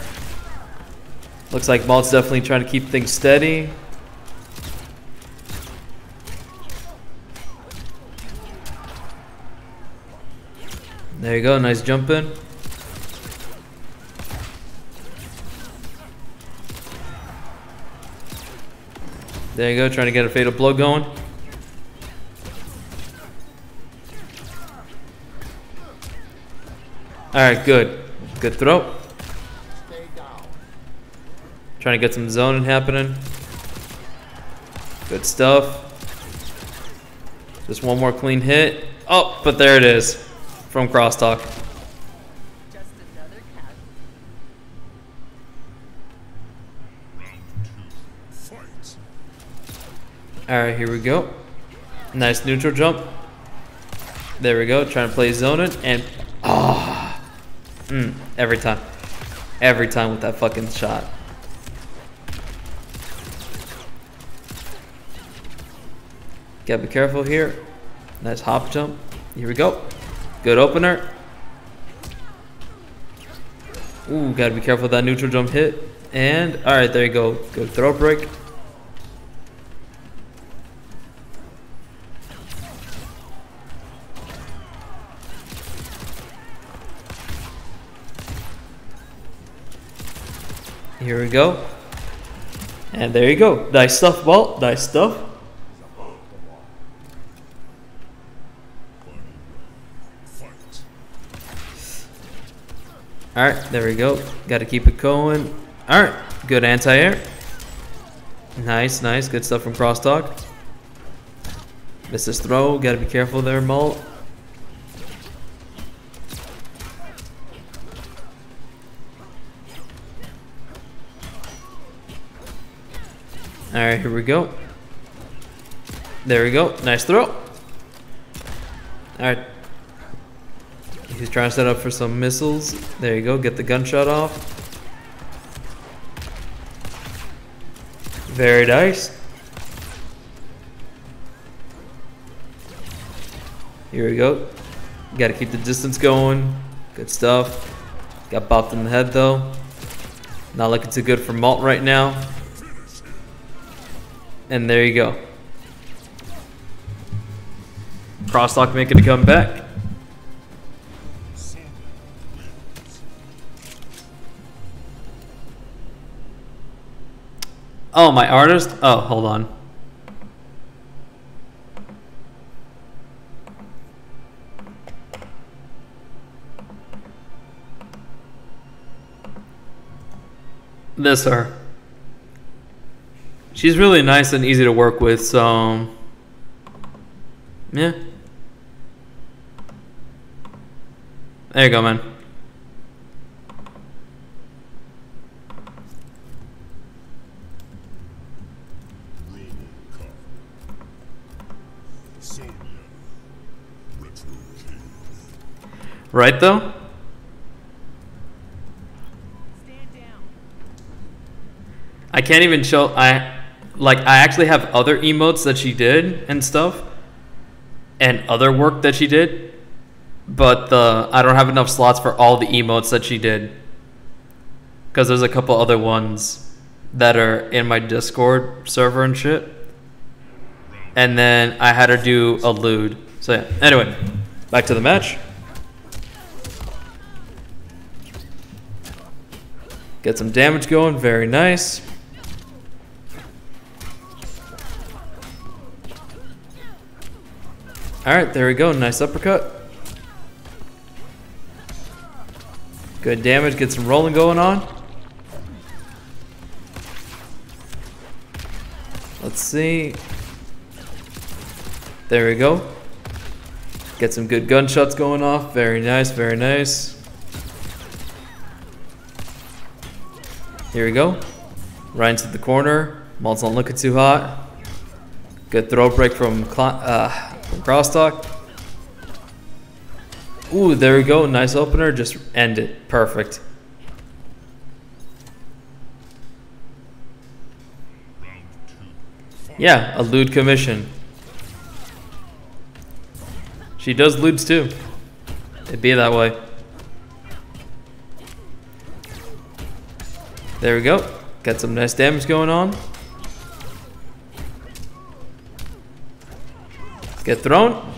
Looks like Malt's definitely trying to keep things steady. There you go, nice jump in. There you go, trying to get a fatal blow going. Alright, good. Good throw. Trying to get some zoning happening. Good stuff. Just one more clean hit. Oh, but there it is. From Crosstalk. Alright, here we go. Nice neutral jump. There we go. Trying to play zoning and... ah. Oh. Every time. Every time with that fucking shot. Gotta be careful here. Nice hop jump. Here we go. Good opener. Ooh, gotta be careful with that neutral jump hit. And, alright, there you go. Good throw break. Here we go. And there you go. Nice stuff, Balt. Nice stuff. Alright, there we go. Gotta keep it going. Alright, good anti-air. Nice, nice. Good stuff from Crosstalk. Missed his throw. Gotta be careful there, Malt. Alright, here we go. There we go. Nice throw. Alright. He's trying to set up for some missiles. There you go. Get the gunshot off. Very nice. Here we go. Gotta keep the distance going. Good stuff. Got bopped in the head though. Not looking too good for Malt right now. And there you go. Crosstalk making a comeback. Oh, my artist? Oh, hold on. This her. She's really nice and easy to work with, so yeah. There you go, man. Right, though? I can't even show. I actually have other emotes that she did and stuff, and other work that she did, but I don't have enough slots for all the emotes that she did, because there's a couple other ones that are in my Discord server and shit, and then I had her do a lewd. So yeah. Anyway, back to the match. Get some damage going, very nice. Alright, there we go, nice uppercut. Good damage, get some rolling going on. Let's see. There we go. Get some good gunshots going off, very nice, very nice. Here we go. Right into the corner. Malt's not looking too hot. Good throw break from Crosstalk. Ooh, there we go. Nice opener. Just end it. Perfect. Yeah, a lewd commission. She does lewds too. It'd be that way. There we go. Got some nice damage going on. Get thrown.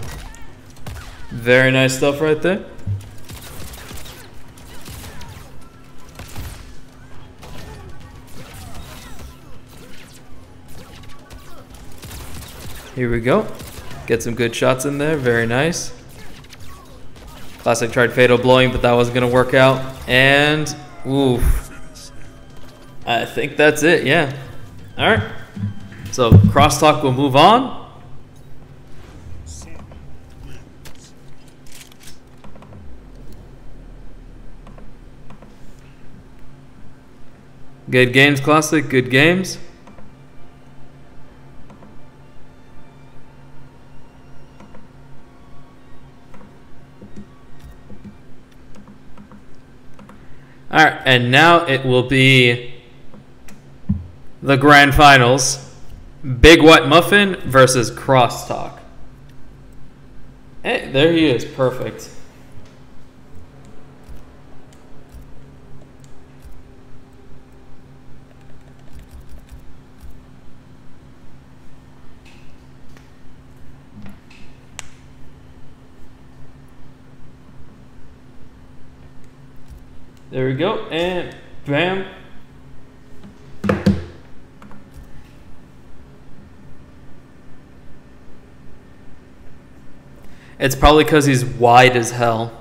Very nice stuff right there. Here we go. Get some good shots in there. Very nice. Classic tried fatal blowing, but that wasn't going to work out. And, oof. I think that's it, yeah. All right. So Crosstalk will move on. Good games, Classic. Good games. All right, and now it will be the grand finals, Big White Muffin versus Crosstalk. Hey, there he is, perfect. There we go, and bam. It's probably because he's wide as hell.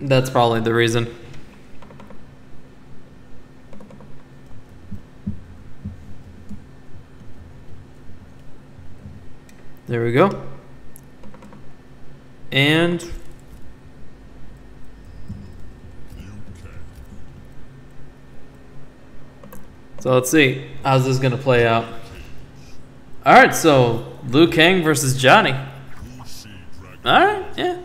That's probably the reason. There we go. And so let's see, how's this gonna play out? All right, so Liu Kang versus Johnny. All right, yeah.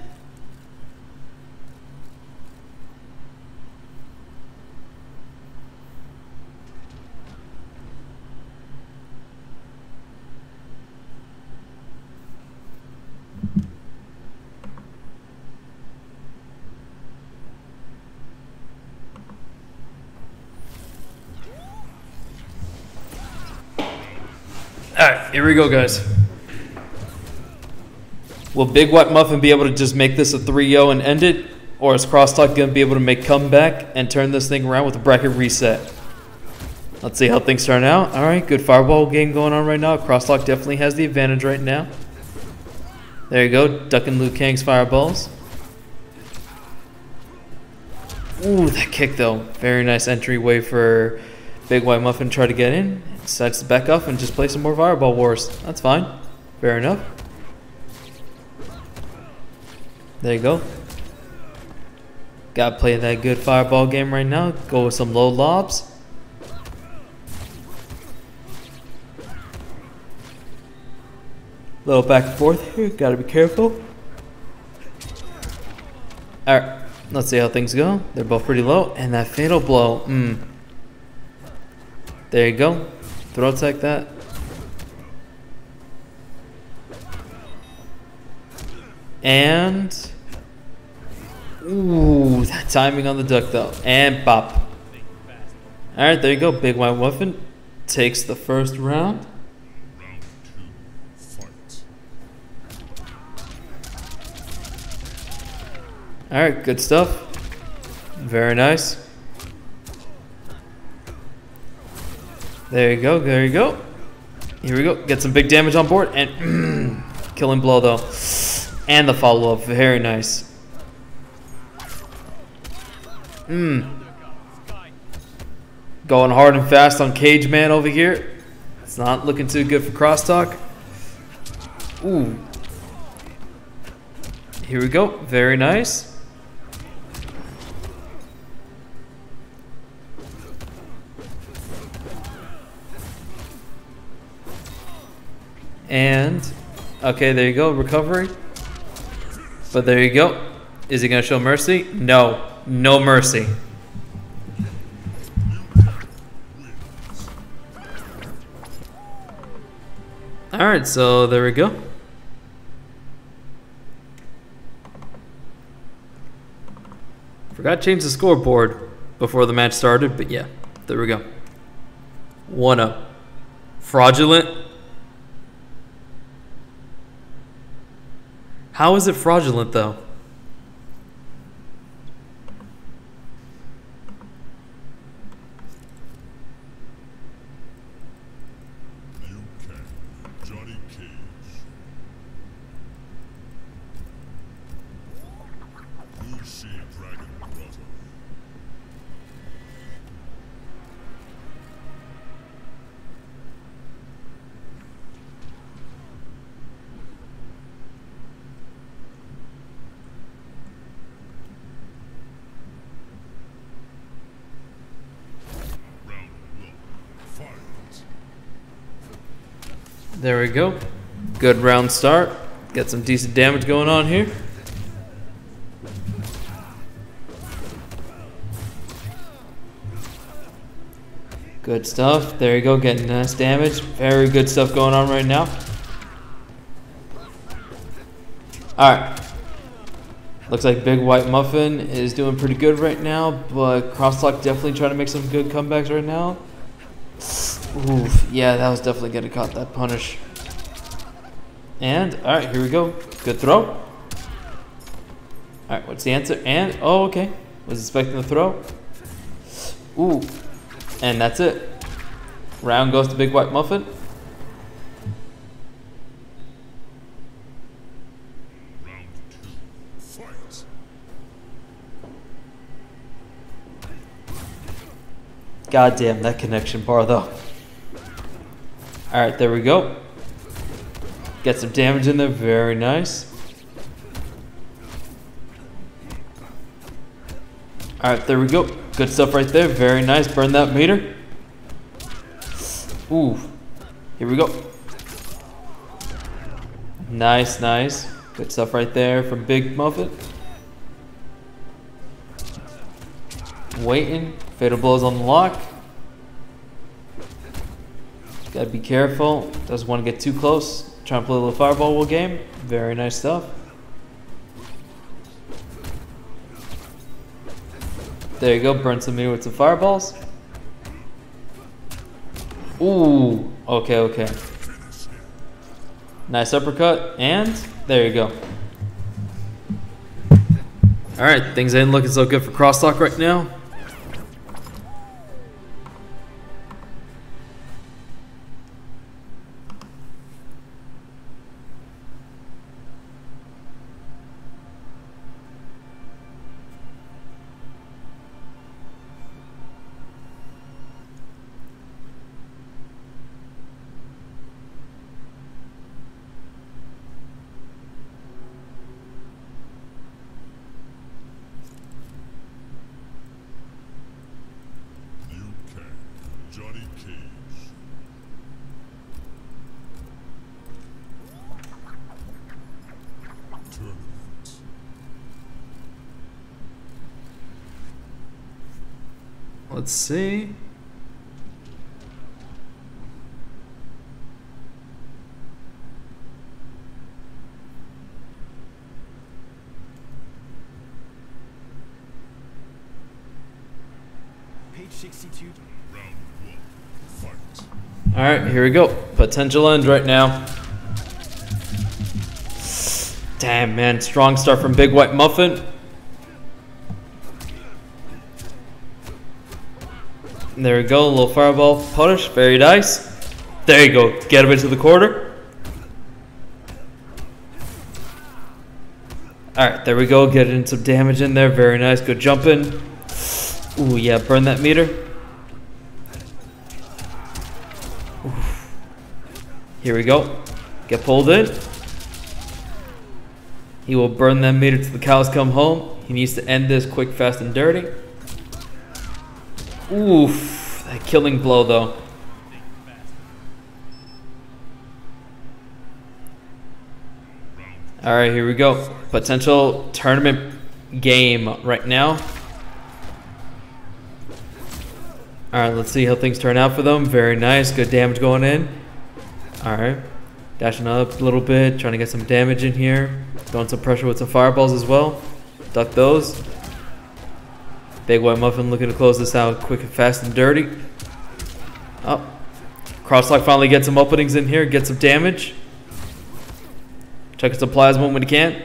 Alright, here we go, guys. Will Big White Muffin be able to just make this a 3-0 and end it? Or is Crosstalk going to be able to make comeback and turn this thing around with a bracket reset? Let's see how things turn out. Alright, good fireball game going on right now. Crosstalk definitely has the advantage right now. There you go, ducking Liu Kang's fireballs. Ooh, that kick though. Very nice entryway for Big White Muffin tried to get in, decides to back up and just play some more Fireball Wars. That's fine. Fair enough. There you go. Gotta play that good Fireball game right now. Go with some low lobs. Little back and forth here. Gotta be careful. Alright. Let's see how things go. They're both pretty low. And that fatal blow. There you go. Throw attack that. And. Ooh, that timing on the duck though. And bop. Alright, there you go. Big White Muffin takes the first round. Alright, good stuff. Very nice. There you go, there you go. Here we go. Get some big damage on board and killing blow though. And the follow up. Very nice. Going hard and fast on Cage Man over here. It's not looking too good for Crosstalk. Ooh. Here we go. Very nice. And, okay, there you go, recovery. But there you go. Is he gonna show mercy? No, no mercy. All right, so there we go. Forgot to change the scoreboard before the match started, but yeah, there we go. 1-0. Fraudulent. How is it fraudulent, though? Liu Kang, Johnny Cage. Lucy, Dragon Brother. There we go. Good round start. Got some decent damage going on here. Good stuff. There you go. Getting nice damage. Very good stuff going on right now. Alright. Looks like Big White Muffin is doing pretty good right now, but Crosstalk definitely trying to make some good comebacks right now. Oof, yeah, that was definitely good to caught that punish. And, alright, here we go. Good throw. Alright, what's the answer? And, oh, okay. Was expecting the throw. Ooh. And that's it. Round goes to Big White Muffin. God damn, that connection bar though. Alright, there we go. Get some damage in there, very nice. Alright, there we go. Good stuff right there, very nice. Burn that meter. Ooh, here we go. Nice, nice. Good stuff right there from Big Muffin. Waiting. Fatal blows on the lock. Gotta be careful. Doesn't want to get too close. Trying to play a little fireball game. Very nice stuff. There you go. Burn some meter with some fireballs. Ooh. Okay, okay. Nice uppercut. And there you go. Alright, things ain't looking so good for Crosstalk right now. Let's see. Page 62. All right, here we go. Potential end right now. Damn, man, strong start from Big White Muffin. There we go, a little fireball punish, very nice. There you go, get him into the corner. All right, there we go, get in some damage in there, very nice, good jump in. Ooh, yeah, burn that meter. Oof. Here we go, get pulled in. He will burn that meter till the cows come home. He needs to end this quick, fast, and dirty. Oof, that killing blow though. All right, here we go. Potential tournament game right now. All right, let's see how things turn out for them. Very nice, good damage going in. All right, dashing up a little bit, trying to get some damage in here. Throwing some pressure with some fireballs as well. Duck those. Big White Muffin looking to close this out quick and fast and dirty. Oh. Crosstalk finally gets some openings in here, gets some damage. Check some plasma when he can.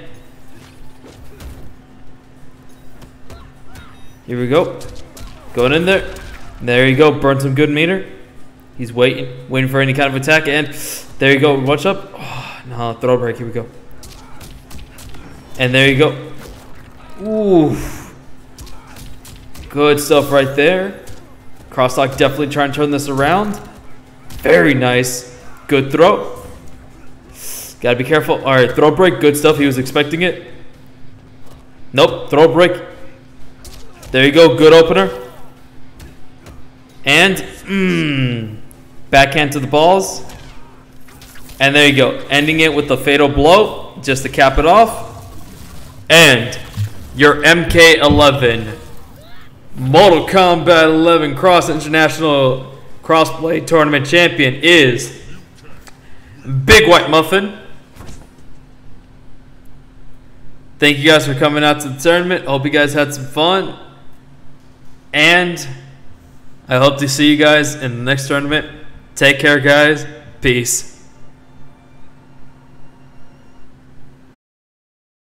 Here we go. Going in there. There you go. Burn some good meter. He's waiting for any kind of attack. And there you go. Watch up. Oh, no, throw break. Here we go. And there you go. Ooh. Good stuff right there. Crosstalk definitely trying to turn this around. Very nice. Good throw. Gotta be careful. All right, throw break. Good stuff. He was expecting it. Nope. Throw break. There you go. Good opener. And backhand to the balls. And there you go. Ending it with the fatal blow just to cap it off. And your MK11. Mortal Kombat 11 Cross International Crossplay Tournament Champion is Big White Muffin. Thank you guys for coming out to the tournament. Hope you guys had some fun. And I hope to see you guys in the next tournament. Take care, guys. Peace.